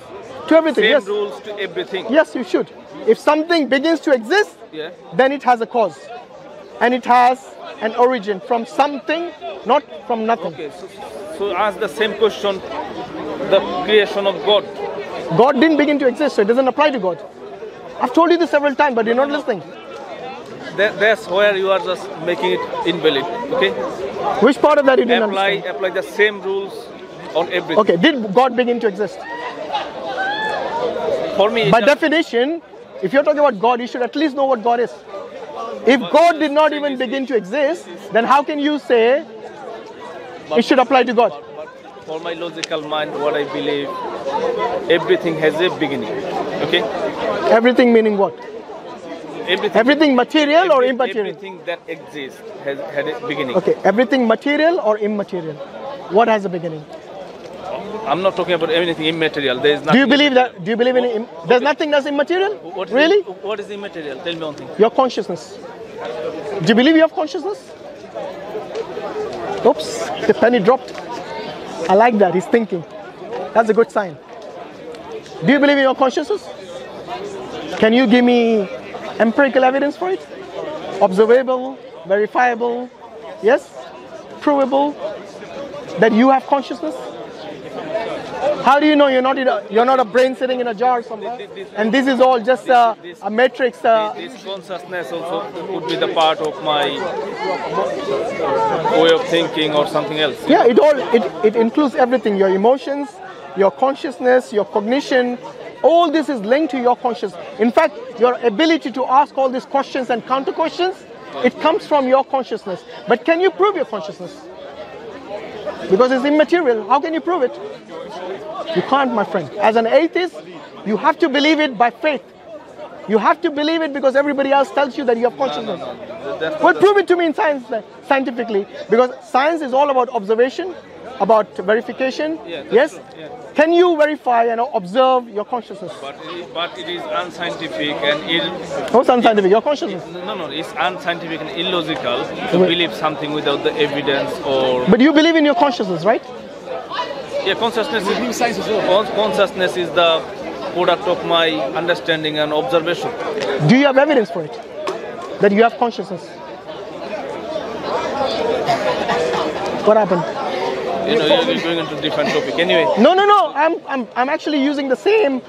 to everything. Same yes. rules to everything. Yes, you should. If something begins to exist, yeah. then it has a cause. And it has an origin from something, not from nothing. Okay, so, so ask the same question, the creation of God. God didn't begin to exist, so it doesn't apply to God. I've told you this several times, but you're not listening. That's where you are just making it invalid, okay? Which part of that you didn't apply, understand? Apply the same rules on everything. Okay, did God begin to exist? For me... By definition, if you're talking about God, you should at least know what God is. If but God did not even begin to exist, then how can you say it should apply to God? But, but for my logical mind, what I believe, everything has a beginning, okay? Everything meaning what? Everything, everything material every, or immaterial? Everything that exists has had a beginning. Okay, everything material or immaterial? What has a beginning? I'm not talking about anything immaterial. There is nothing. Do you believe that? Do you believe in? Im okay. There's nothing that's immaterial. What is really? It, what is immaterial? Tell me one thing. Your consciousness. Do you believe you have consciousness? Oops, the penny dropped. I like that. He's thinking. That's a good sign. Do you believe in your consciousness? Can you give me empirical evidence for it? Observable, verifiable, yes, provable that you have consciousness. How do you know you're not in a, you're not a brain sitting in a jar somewhere? This, this, and this is all just this, a, this, a matrix. Uh, this, this consciousness also would be the part of my way of thinking or something else. Yeah, it all it it includes everything. Your emotions, your consciousness, your cognition. All this is linked to your consciousness. In fact, your ability to ask all these questions and counter questions, it comes from your consciousness. But can you prove your consciousness? Because it's immaterial. How can you prove it? You can't, my friend. As an atheist, you have to believe it by faith. You have to believe it because everybody else tells you that you have consciousness. No, no, no. Well, prove it to me in science, scientifically. Because science is all about observation, about verification. Yeah, yes? Yeah. Can you verify and observe your consciousness? But it, but it is unscientific and ill. No, it's unscientific. It's, your consciousness. It, no, no, it's unscientific and illogical to Wait. believe something without the evidence or... But you believe in your consciousness, right? Yeah, consciousness is... New science as well. Consciousness is the product of my understanding and observation. Do you have evidence for it? That you have consciousness? What happened? You know, you're going into a different topic anyway. No, no, no. I'm, I'm, I'm actually using the same,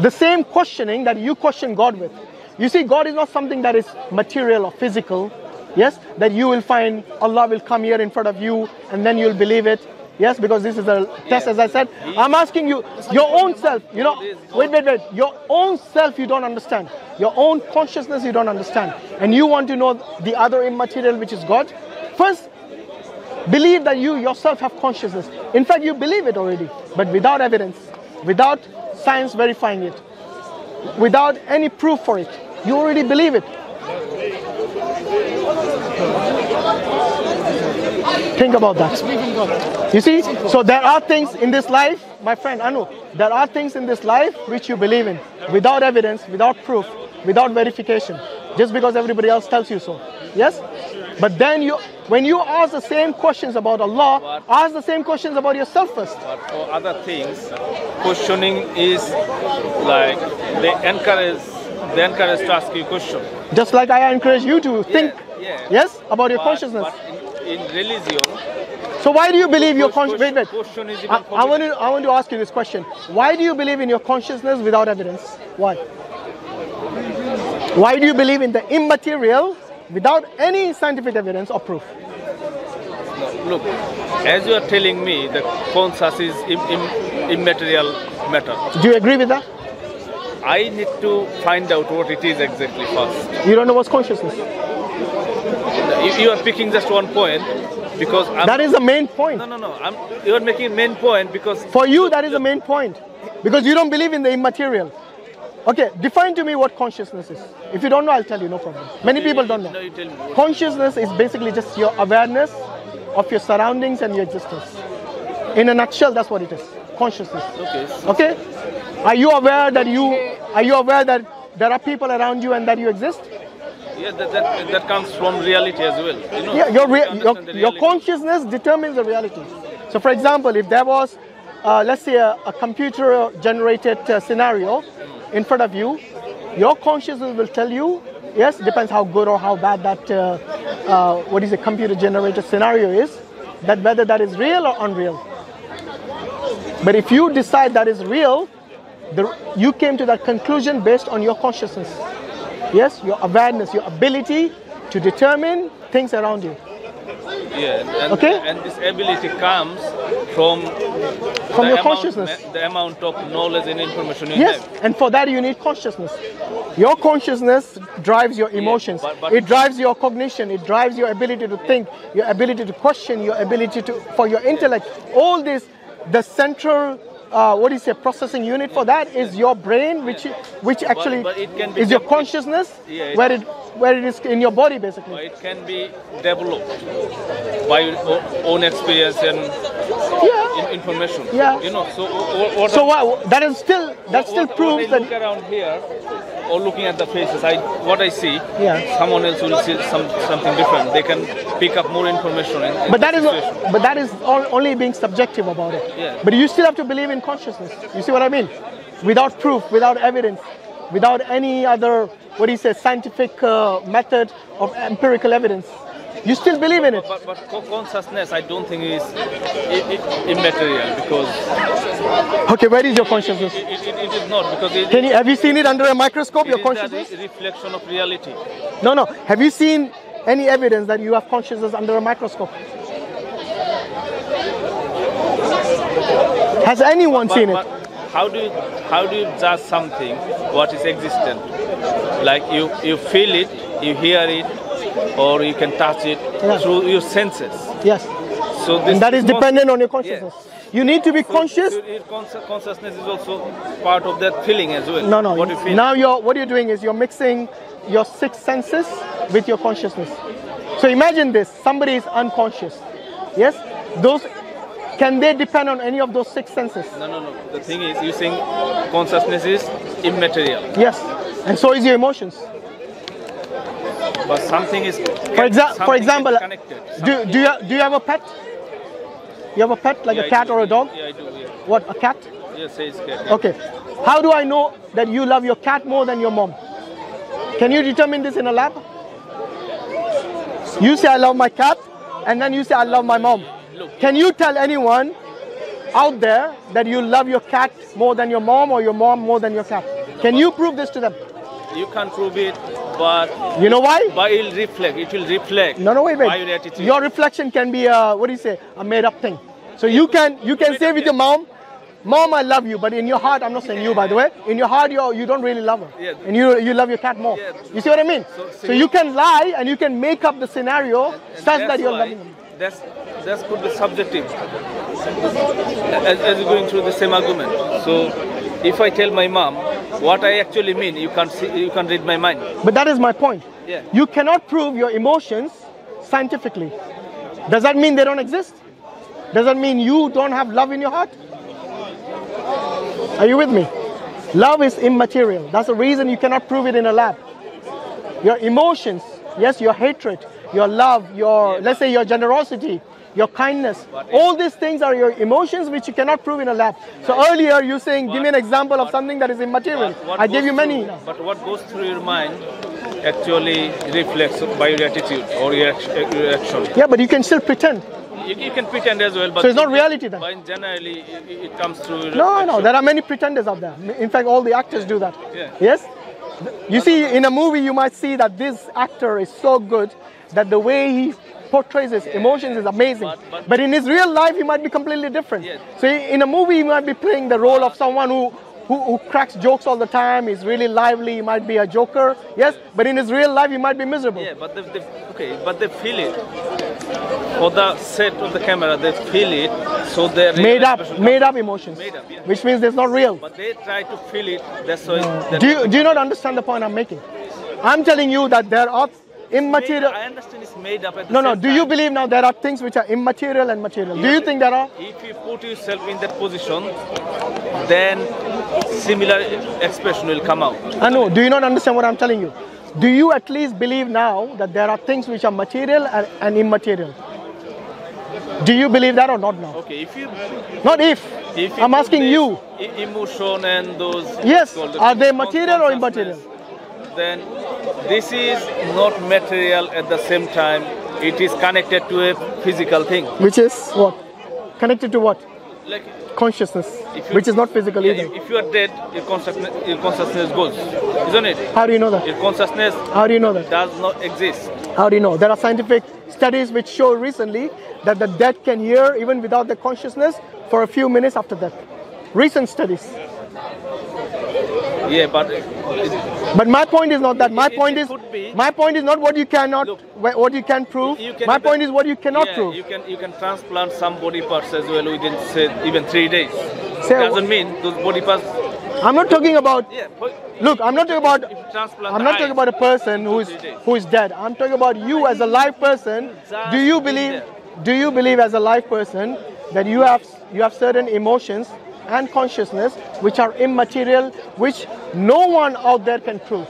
the same questioning that you question God with. You see, God is not something that is material or physical. Yes, that you will find Allah will come here in front of you and then you'll believe it. Yes, because this is a test, yeah. as I said. I'm asking you, your own self, you know, wait, wait, wait. Your own self you don't understand. Your own consciousness you don't understand. And you want to know the other immaterial, which is God. First, believe that you yourself have consciousness. In fact, you believe it already, but without evidence, without science verifying it, without any proof for it. You already believe it. Think about that. You see, so there are things in this life, my friend Anu, there are things in this life which you believe in, without evidence, without proof, without verification, just because everybody else tells you so. Yes? But then you, when you ask the same questions about Allah, but, ask the same questions about yourself first. But for other things, questioning is like, they encourage they encourage to ask you questions. Just like I encourage you to think, yeah, yeah. yes, about your but, consciousness. But in, in religion. So why do you believe your consciousness? Wait, wait. Question is I, I want to. I want to ask you this question. Why do you believe in your consciousness without evidence? Why? Why do you believe in the immaterial without any scientific evidence or proof? Look, as you are telling me, the consciousness is im im immaterial matter. Do you agree with that? I need to find out what it is exactly first. You don't know what's consciousness? If you are picking just one point, because I'm, that is the main point. No, no, no. I'm, you are making a main point because for you that is the main point, because you don't believe in the immaterial. Okay, define to me what consciousness is. If you don't know, I'll tell you, no problem. Many people don't know. No, you tell me. Consciousness is basically just your awareness of your surroundings and your existence. In a nutshell, that's what it is. Consciousness. Okay. So okay. Are you aware that you are you aware that there are people around you and that you exist? Yeah, that that, that comes from reality as well. You know, yeah, your rea your, your consciousness determines the reality. So, for example, if there was, uh, let's say, a, a computer-generated uh, scenario in front of you, your consciousness will tell you, yes, depends how good or how bad that, uh, uh, what is a computer-generated scenario is, that whether that is real or unreal. But if you decide that is real, the, you came to that conclusion based on your consciousness. Yes, your awareness, your ability to determine things around you. Yeah, and, okay? and this ability comes from, from your amount, consciousness. The amount of knowledge and information you yes, have. Yes, and for that you need consciousness. Your consciousness drives your emotions. Yeah, but, but it drives your cognition. It drives your ability to think, your ability to question, your ability to for your intellect. Yeah. All this, the central, uh, what do you say, processing unit for that is your brain, which yeah. which actually but, but is your consciousness, yeah, it where it. where it is in your body basically. Well, it can be developed by your own experience and yeah. in information. Yeah. You know, so what so what, that is still that still what, proves when I look that around here or looking at the faces, I what I see, yeah. someone else will see some something different. They can pick up more information. In, in but that is a, but that is all, only being subjective about it. Yeah. But you still have to believe in consciousness. You see what I mean? Without proof, without evidence, without any other, what do you say, scientific uh, method of empirical evidence. You still believe in it. But, but, but consciousness, I don't think is immaterial because... Okay, where is your consciousness? It, it, it is not because... It, Can you, have you seen it under a microscope, your consciousness? It is a reflection of reality. No, no. Have you seen any evidence that you have consciousness under a microscope? Has anyone but, seen but, it? But, How do you how do you judge something what is existent? Like you you feel it, you hear it, or you can touch it yeah. through your senses. Yes. So this and that is dependent on your consciousness. Yes. You need to be so conscious. Your consciousness is also part of that feeling as well. No, no. What you feel. Now you're what you're doing is you're mixing your six senses with your consciousness. So imagine this: somebody is unconscious. Yes. Those. Can they depend on any of those six senses? No, no, no. The thing is, you think consciousness is immaterial. Yes, and so is your emotions. But something is. For example, for example, do do you do you have a pet? You have a pet, like yeah, a cat or a dog? Yeah, I do. Yeah. What, a cat? Yes, it's a cat. Yeah. Okay. How do I know that you love your cat more than your mom? Can you determine this in a lab? You say I love my cat, and then you say I love my mom. Look. Can you tell anyone out there that you love your cat more than your mom or your mom more than your cat? Can you prove this to them? You can't prove it, but... You know why? But it will reflect. It will reflect. No, no, wait, wait. Your reflection can be, a, what do you say, a made-up thing. So you can you can say with your mom, Mom, I love you, but in your heart, I'm not saying you, by the way, in your heart, you're, you don't really love her. Yeah. And you, you love your cat more. Yeah. You see what I mean? So, so, so you can lie and you can make up the scenario and, and such that you're loving him. That's, that's could be subjective as, as you're going through the same argument. So if I tell my mom what I actually mean, you can't see, you can't read my mind. But that is my point. Yeah. You cannot prove your emotions scientifically. Does that mean they don't exist? Does that mean you don't have love in your heart? Are you with me? Love is immaterial. That's the reason you cannot prove it in a lab. Your emotions, yes, your hatred, your love, your, let's say, your generosity, your kindness. All these things are your emotions which you cannot prove in a lab. So earlier you saying, give me an example of something that is immaterial. I gave you many. But what goes through your mind actually reflects by your attitude or your action. Yeah, but you can still pretend. You, you can pretend as well, but so it's not reality then. But generally, it, it comes through. No, action. No, there are many pretenders out there. In fact, all the actors yeah. do that. Yeah. Yes. You see, in a movie, you might see that this actor is so good that the way he portrays his yeah. emotions is amazing. But, but, but in his real life, he might be completely different. Yes. So in a movie, he might be playing the role of someone who, who who cracks jokes all the time. He's really lively. He might be a joker. Yes, but in his real life, he might be miserable. Yeah, but they, they, okay, but they feel it. For the set of the camera, they feel it, so they're made up, made up emotions, made up, yeah. which means it's not real. But they try to feel it. That's why. No. Do you do you not understand the point I'm making? I'm telling you that there are immaterial. Made, I understand it's made up. At the no, no. Do time. You believe now there are things which are immaterial and material? Yes. Do you think there are? If you put yourself in that position, then similar expression will come out. Anu, do you not understand what I'm telling you? Do you at least believe now that there are things which are material and, and immaterial? Do you believe that or not now? Okay, if you... Not if. if you I'm asking you. Emotion and those... Yes, are they material or immaterial? Then this is not material at the same time. It is connected to a physical thing. Which is what? Connected to what? Like... Consciousness, you, which is not physical yeah, either. If you are dead, your consciousness, your consciousness goes, isn't it? How do you know that? Your consciousness How do you know that? does not exist. How do you know? There are scientific studies which show recently that the dead can hear even without the consciousness for a few minutes after death. Recent studies. Yeah, but... It, but my point is not that. My it, point it is my point is not what you cannot, Look, what you can prove. You can my point is what you cannot yeah, prove. You can you can transplant some body parts as well within say, even three days. Say, doesn't mean those body parts. I'm not talking about. Yeah, Look, I'm not talking about. I'm not talking about a person who is who is dead. I'm talking about you as a live person. Do you believe? Do you believe as a live person that you have you have certain emotions and consciousness which are immaterial, which no one out there can prove?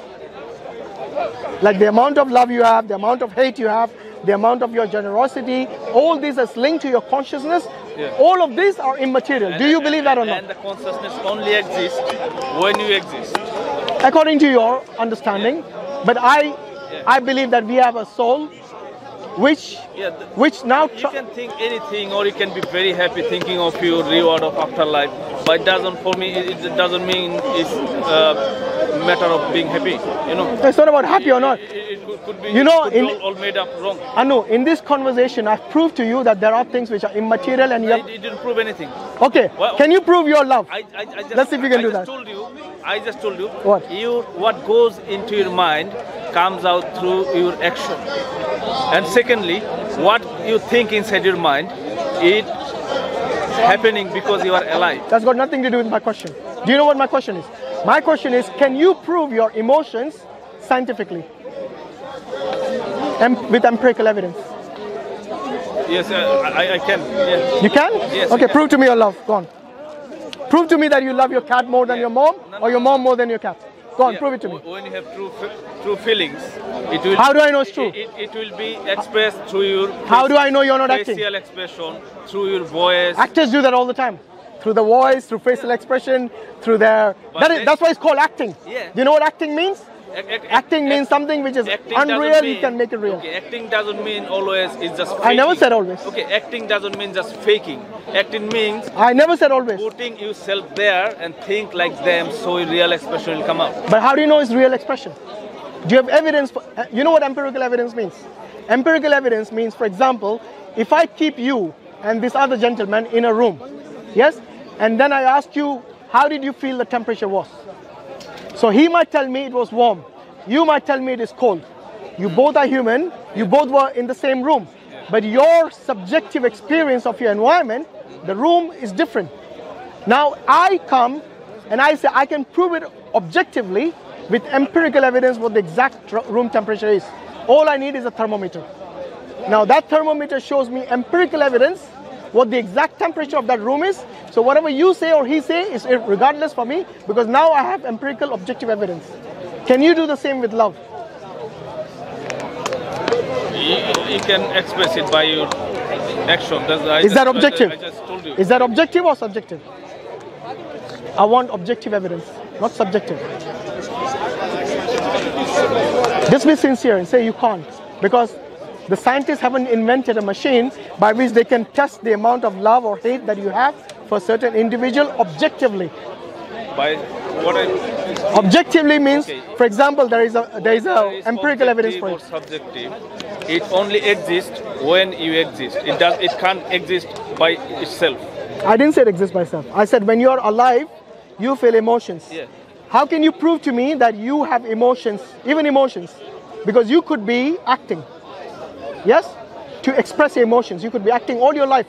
Like the amount of love you have, the amount of hate you have, the amount of your generosity, all these is linked to your consciousness. Yeah. All of these are immaterial. And, Do you and, believe that or not? And the consciousness only exists when you exist. According to your understanding. Yeah. But I yeah. I believe that we have a soul Which, yeah, the, which now... You can think anything, or you can be very happy thinking of your reward of afterlife. But it doesn't, for me, it, it doesn't mean it's a matter of being happy, you know. It's not about happy or not. It, it, it could, could be, you know, in, all, all made up wrong. Anu, in this conversation, I've proved to you that there are things which are immaterial and you have... I, it didn't prove anything. Okay, well, can you prove your love? I, I, I just, Let's see if you can I do just that. Told you, I just told you, what? you, what goes into your mind comes out through your action. And secondly, what you think inside your mind, it's happening because you are alive. That's got nothing to do with my question. Do you know what my question is? My question is, can you prove your emotions scientifically? Em with empirical evidence? Yes, uh, I, I can. Yes. You can? Yes. Okay, prove to me your love. Go on. Prove to me that you love your cat more than yeah. your mom, or your mom more than your cat. Go on, yeah, prove it to me. When you have true, true feelings, it will... How do I know it's true? It, it, it will be expressed through your... How do I know you're not acting? Facial expression, through your voice. Actors do that all the time. Through the voice, through facial yeah. expression, through their... That is, that's why it's called acting. Yeah. Do you know what acting means? Act, act, acting act, means something which is unreal, mean, you can make it real. Okay, acting doesn't mean always, it's just faking. I never said always. Okay, acting doesn't mean just faking. Acting means... I never said always. Putting yourself there and think like them, so your real expression will come out. But how do you know it's real expression? Do you have evidence? For, you know what empirical evidence means? Empirical evidence means, for example, if I keep you and this other gentleman in a room, yes? And then I ask you, how did you feel the temperature was? So he might tell me it was warm. You might tell me it is cold. You both are human. You both were in the same room. But your subjective experience of your environment, the room, is different. Now I come and I say I can prove it objectively with empirical evidence what the exact room temperature is. All I need is a thermometer. Now that thermometer shows me empirical evidence what the exact temperature of that room is. So whatever you say or he say is regardless for me, because now I have empirical objective evidence. Can you do the same with love? you can express it by your action. That's, is just, that objective? I just told you. Is that objective or subjective? I want objective evidence, not subjective. Just be sincere and say you can't, because the scientists haven't invented a machine by which they can test the amount of love or hate that you have for a certain individual objectively. By what I objectively means, okay. For example, there is a there is a is empirical evidence for it. Subjective, it only exists when you exist. It does. It can't exist by itself. I didn't say it exists by itself. I said when you are alive, you feel emotions. Yeah. How can you prove to me that you have emotions, even emotions, because you could be acting. Yes, to express your emotions, you could be acting all your life.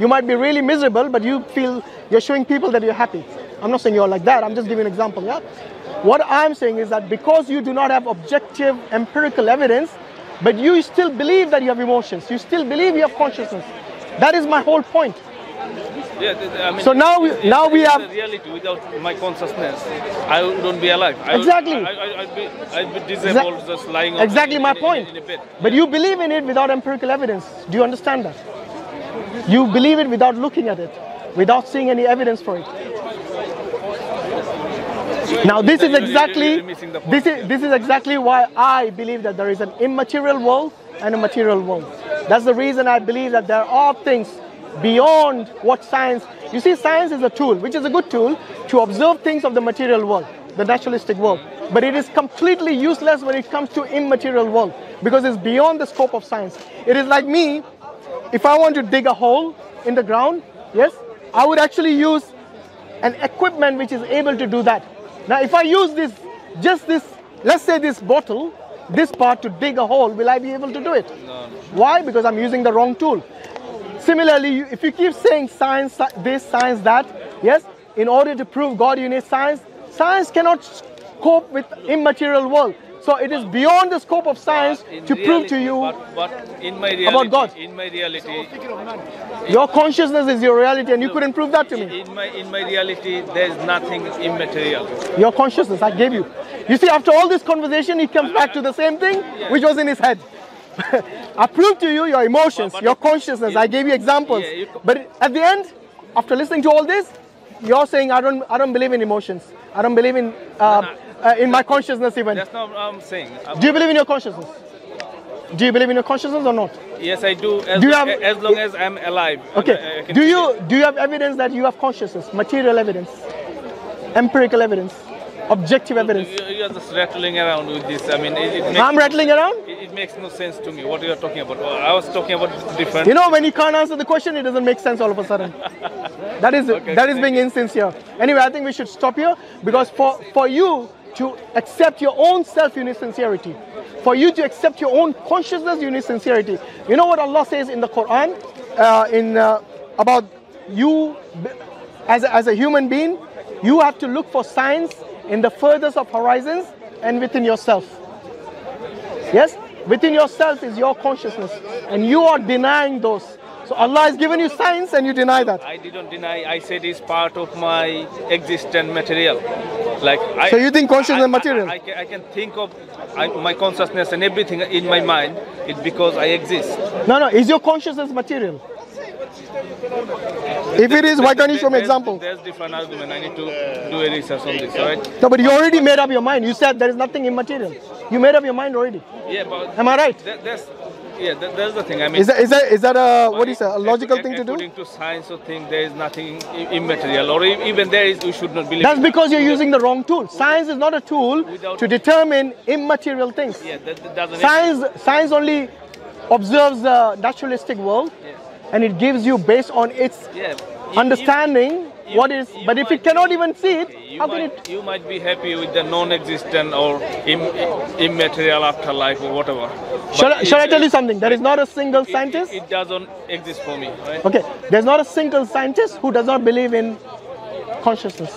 You might be really miserable, but you feel you're showing people that you're happy. I'm not saying you're like that, I'm just giving an example, yeah? What I'm saying is that because you do not have objective empirical evidence, but you still believe that you have emotions, you still believe you have consciousness. That is my whole point. Yeah, I mean, so now we, now we have... reality. Without my consciousness, I wouldn't be alive. I exactly. Would, I, I, I'd, be, I'd be disabled exactly. just lying on Exactly in, my in, point. In, in but you believe in it without empirical evidence. Do you understand that? You believe it without looking at it, without seeing any evidence for it. Now this is exactly this is this is exactly why I believe that there is an immaterial world and a material world. That's the reason I believe that there are things beyond what science. You see, science is a tool, which is a good tool to observe things of the material world, the naturalistic world. But it is completely useless when it comes to immaterial world because it's beyond the scope of science. It is like me, if I want to dig a hole in the ground, yes, I would actually use an equipment which is able to do that. Now if I use this, just this, let's say this bottle, this part to dig a hole, will I be able to do it? No. Why? Because I'm using the wrong tool. Similarly, if you keep saying science, this, science, that, yes, in order to prove God you need science, science cannot cope with immaterial world. So it is beyond the scope of science to reality, prove to you but, but in my reality, about God. In my reality, your consciousness is your reality and you no, couldn't prove that to me. In my, in my reality, there is nothing immaterial. Your consciousness, I gave you. You see, after all this conversation, he comes back to the same thing which was in his head. I proved to you your emotions, but, but your consciousness, it, I gave you examples. Yeah, you, but at the end, after listening to all this, you're saying, I don't, I don't believe in emotions. I don't believe in... Uh, no, no. Uh, in my consciousness even. That's not what I'm saying. I'm Do you believe in your consciousness? Do you believe in your consciousness or not? Yes, I do. As, do you have, as long as I'm alive. Okay. I, I do you do you have evidence that you have consciousness? Material evidence, empirical evidence, objective evidence. You, you are just rattling around with this. I mean, it, it makes I'm no, rattling around. It, it makes no sense to me. What you are talking about? I was talking about different. You know, when you can't answer the question, it doesn't make sense all of a sudden. That is okay, that is being insincere. Anyway, I think we should stop here because for for you. To accept your own self, you need sincerity. For you to accept your own consciousness, you need sincerity. You know what Allah says in the Quran, uh, in uh, about you as a, as a human being, you have to look for signs in the furthest of horizons and within yourself. Yes, within yourself is your consciousness, and you are denying those. So Allah has given you signs and you deny that. I didn't deny, I said it's part of my existent material. Like I, So you think consciousness is material? I, I, can, I can think of I, my consciousness and everything in my mind, it's because I exist. No, no, is your consciousness material? If it is, why can't you show me examples? There's different argument, I need to do a research on this, alright? No, but you already made up your mind. You said there is nothing immaterial. You made up your mind already. Yeah, but... Am I right? That, that's, Yeah, that, that's the thing. I mean, is that is that is that a what is that, a logical thing to do? According to science or thing, there is nothing immaterial, or even there is, we should not believe. That's because you're using the wrong tool. Science is not a tool to determine immaterial things. Yeah, that, that doesn't. Science science only observes the naturalistic world, yes. And it gives you based on its yeah. understanding. You, what is but if it cannot be, even see it okay, how might, can it you might be happy with the non-existent or im, immaterial afterlife or whatever shall, I, shall I tell you something there it, is not a single it, scientist it, it doesn't exist for me right? Okay, there's not a single scientist who does not believe in consciousness,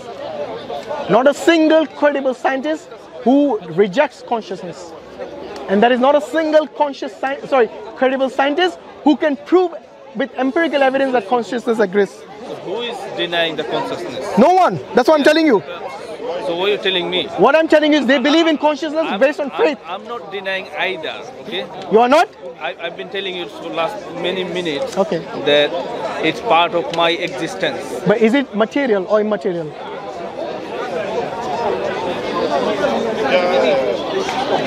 not a single credible scientist who rejects consciousness, and there is not a single conscious sorry credible scientist who can prove with empirical evidence that consciousness exists. Who is denying the consciousness? No one. That's what I'm telling you. So what are you telling me? What I'm telling you is they believe in consciousness I'm, based on I'm, faith. I'm not denying either. Okay. You are not? I, I've been telling you for last many minutes okay. that it's part of my existence. But is it material or immaterial?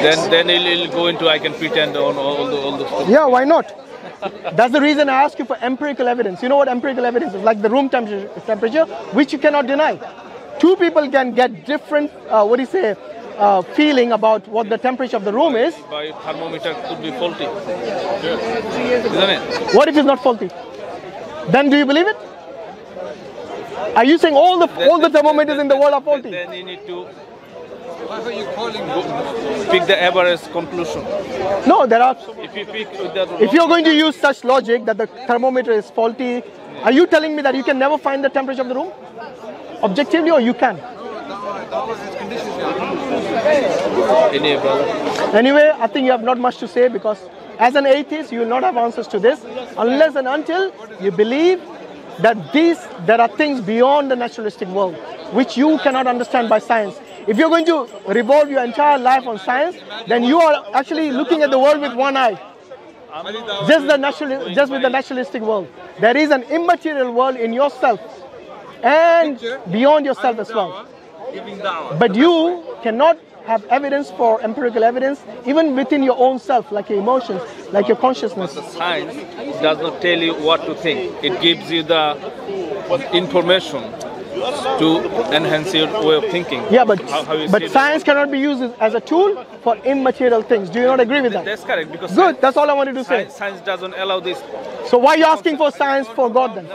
Then, then it'll go into I can pretend on all the all the stuff. Yeah, why not? That's the reason I ask you for empirical evidence. You know what empirical evidence is? Like the room temperature, temperature which you cannot deny. Two people can get different, uh, what do you say, uh, feeling about what the temperature of the room is. By thermometer could be faulty. Yes. Isn't it? What if it's not faulty? Then do you believe it? Are you saying all the then, all the thermometers then, in the world are faulty? Then you need to. Why are you calling? Pick the average conclusion. No, there are. If you pick, if you're going to use such logic that the thermometer is faulty, yeah. Are you telling me that you can never find the temperature of the room? Objectively, or you can? Anyway, I think you have not much to say because as an atheist, you will not have answers to this unless and until you believe that these there are things beyond the naturalistic world which you cannot understand by science. If you're going to revolve your entire life on science, then you are actually looking at the world with one eye. Just, the natural, just with the naturalistic world. There is an immaterial world in yourself and beyond yourself as well. But you cannot have evidence for empirical evidence, even within your own self, like your emotions, like your consciousness. But the science does not tell you what to think. It gives you the information to enhance your way of thinking. Yeah, but, how, how but science it? cannot be used as a tool for immaterial things. Do you not agree with that? That's correct. Because Good, science, that's all I wanted to science, say. Science doesn't allow this. So why are you asking for science for God then?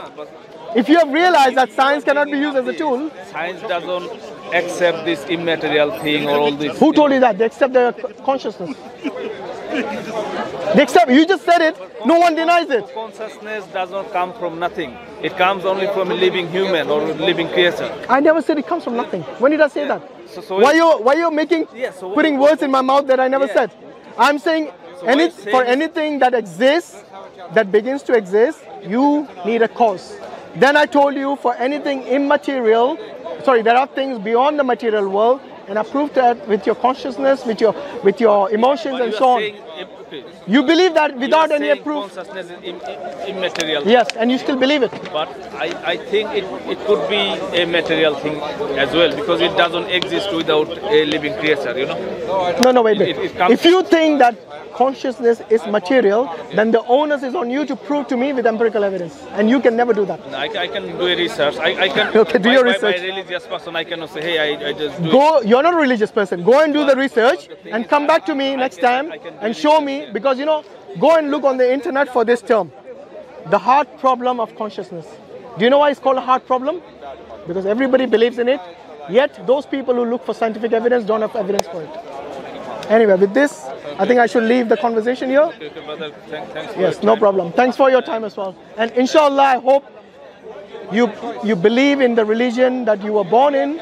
If you have realized that science cannot be used as a tool. Science doesn't accept this immaterial thing or all this. Who told you that? They accept their consciousness. They accept, you just said it, no one denies it. Consciousness does not come from nothing. It comes only from a living human or a living creature. I never said it comes from nothing. When did I say yeah. that? So, so why you why you're making yeah, so putting words in my mouth that I never yeah. said? I'm saying so any saying for anything that exists, that begins to exist, you need a cause. Then I told you for anything immaterial, sorry, there are things beyond the material world. And I proved that with your consciousness, with your with your emotions and so on. You believe that without any proof. Consciousness is immaterial. Yes, and you still believe it. But I, I think it, it could be a material thing as well because it doesn't exist without a living creature, you know. No, no, wait. It, it, it if you think that consciousness is material, then the onus is on you to prove to me with empirical evidence. And you can never do that. No, I, I can do a research. I, I can, okay, do by, your research. By, by a religious person, I cannot say, hey, I, I just do Go, it. You're not a religious person. Go and do the research and come back to me next time and show me, because you know, go and look on the internet for this term, the hard problem of consciousness. Do you know why it's called a hard problem? Because everybody believes in it, yet those people who look for scientific evidence don't have evidence for it. Anyway, with this, I think I should leave the conversation here. Yes, no problem. Thanks for your time as well. And inshallah, I hope you, you believe in the religion that you were born in,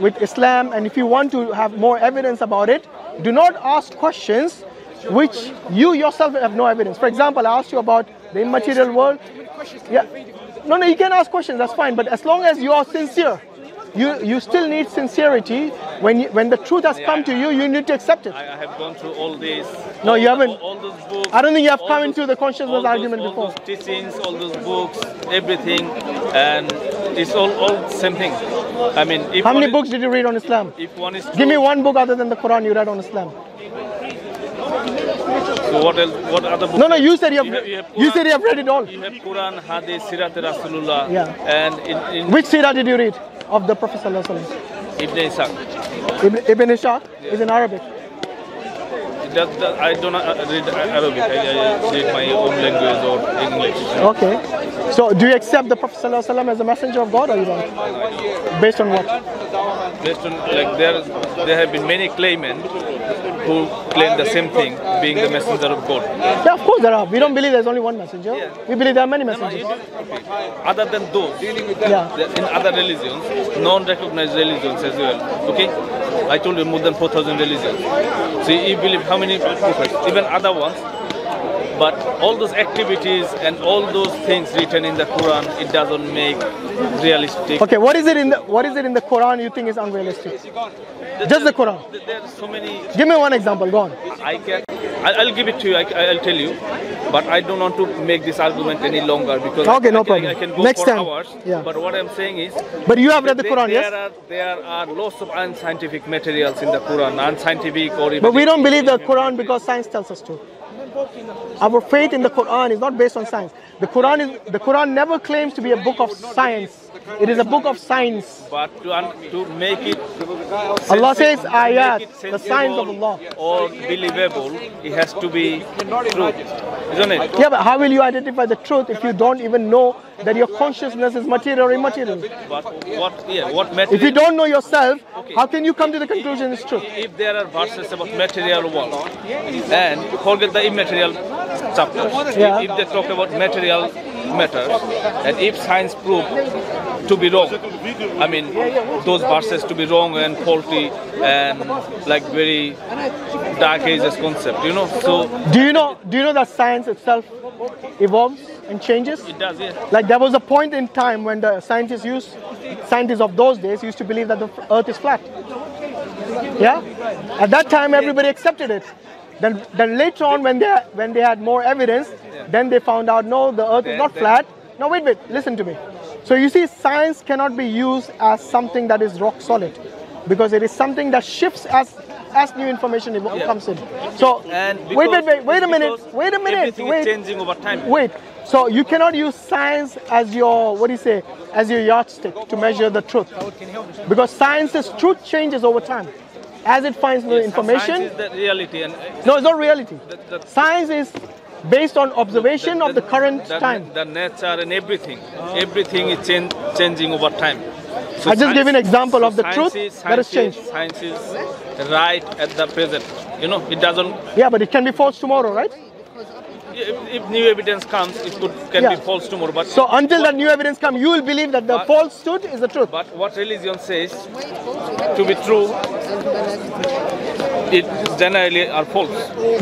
with Islam, and if you want to have more evidence about it, do not ask questions which you yourself have no evidence. For example, I asked you about the immaterial world. Yeah. No, no, you can ask questions, that's fine, but as long as you are sincere, you you still need sincerity. When you, when the truth has come to you, you need to accept it. I have gone through all these. No, you haven't. All those books, I don't think you have come those, into the consciousness argument before. All those teachings, all those books, everything, and it's all all same thing. I mean, if how many books did you read on Islam? If one is true, give me one book other than the Quran you read on Islam. So what else? What other books? No, no. You said you have. You, have, you, have Quran, you said you have read it all. You have Quran, Hadith, Sirat Rasulullah. Yeah. And in, in which Sirat did you read of the Prophet Sallallahu Alaihi Wasallam? Ibn Ishaq. Ibn, Ibn Ishaq yeah. is in Arabic. That, that, I don't read Arabic. I, I read my own language or English. Okay. So, do you accept the Prophet Sallallahu Alaihi Wasallam as a messenger of God, or you don't? Based on what? Based on like there, there have been many claimants who claim the same thing, being the messenger of God. Yeah, of course there are. We don't believe there's only one messenger. Yeah. We believe there are many messengers. No, no, other than those, yeah. in other religions, non-recognized religions as well. Okay. I told you more than four thousand religions. So you believe how many prophets? Even other ones. But all those activities and all those things written in the Quran, it doesn't make realistic. Okay, what is it in the what is it in the Quran you think is unrealistic? Just the Quran. There are so many. Give me one example. Go on. I can. I'll give it to you, I, I'll tell you. But I don't want to make this argument any longer because okay, I, no I, problem. I can go Next for time. hours. Yeah. But what I'm saying is... But you have read the Quran, there yes? Are, there are lots of unscientific materials in the Quran, unscientific or... But we don't believe the Quran because science tells us to. Our faith in the Quran is not based on science. The Quran is the Quran never claims to be a book of science. It is a book of science. But to, to make it, Allah says ayat, the signs of Allah, or believable, it has to be true, isn't it? Yeah, but how will you identify the truth if you don't even know that your consciousness is material or immaterial? But what, yeah, what material? If you don't know yourself, okay, how can you come to the conclusion it's true? If there are verses about material world, and forget the immaterial chapters, yeah. if, if they talk about material matters, and if science proved to be wrong, I mean, those verses to be wrong and faulty and like very dark ages concept, you know. So do you know? Do you know that science itself evolves and changes? It does, yes. Yeah. Like there was a point in time when the scientists used, scientists of those days used to believe that the Earth is flat. Yeah. At that time, everybody accepted it. Then, then later on, when they when they had more evidence, yeah. then they found out no, the Earth then, is not then. flat. No, wait, wait, listen to me. So you see, science cannot be used as something that is rock solid, because it is something that shifts as as new information yeah. comes in. So and wait, wait, wait, wait a minute, wait a minute. Everything wait, is changing over time. Wait. So you cannot use science as your what do you say as your yardstick to measure the truth, because science's truth changes over time. As it finds new yes, information. Is the reality and no, it's not reality. The, the, science is based on observation the, the, of the current the, time. The nature and everything. Oh. Everything is change, changing over time. So I just science, gave an example so of the truth is, that has changed. Science is right at the present. You know, it doesn't... Yeah, but it can be false tomorrow, right? If, if new evidence comes, it could, can yeah. be false tomorrow. But so until that new evidence comes, you will believe that the but, false truth is the truth. But what religion says to be true, it generally are false.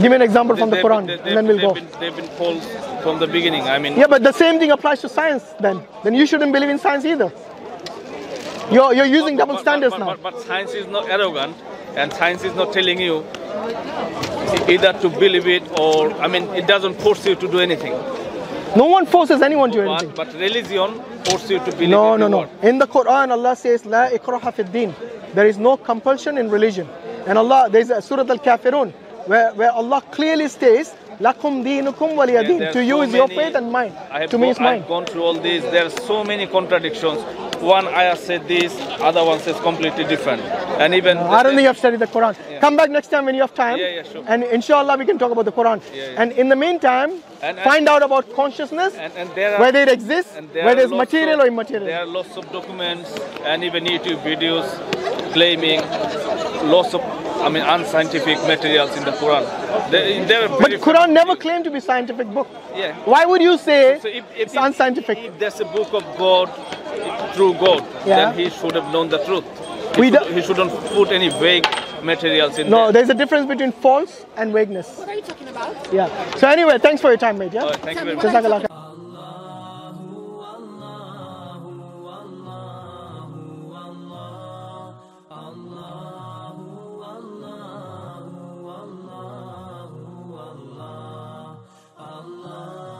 Give me an example they, from the Quran, been, and then we'll they've go. Been, they've been false from the beginning. I mean. Yeah, but the same thing applies to science. Then, then you shouldn't believe in science either. You're you're using but, double but, standards but, but, now. But, but science is not arrogant, and science is not telling you either to believe it or, I mean, it doesn't force you to do anything. No one forces anyone to do anything. But, but religion forces you to believe no, in no, no. In the Quran, Allah says, La ikraha fi din. There is no compulsion in religion. And Allah, there is a Surah Al-Kafirun, where, where Allah clearly states, Lakum deenukum waliya deen. To you so is many, your faith and mine. I have to go, me is mine. I've gone through all this. There are so many contradictions. One ayah said this, other one says completely different. And even no, I don't think you have studied the Quran. Yeah. Come back next time when you have time. Yeah, yeah, sure. And inshallah we can talk about the Quran. Yeah, yeah. And in the meantime, and, and, find out about consciousness, and, and there are, whether it exists, whether it's material of, or immaterial. There are lots of documents and even YouTube videos claiming lots of, I mean, unscientific materials in the Quran. They, they but Quran never claimed to be a scientific book. Yeah. Why would you say so if, if, it's if, unscientific? If there's a book of God, true God, yeah. then he should have known the truth. He, we should, he shouldn't put any vague materials in no, there. No, there's a difference between false and vagueness. What are you talking about? Yeah. So anyway, thanks for your time, mate. Yeah? Right, thank you very much.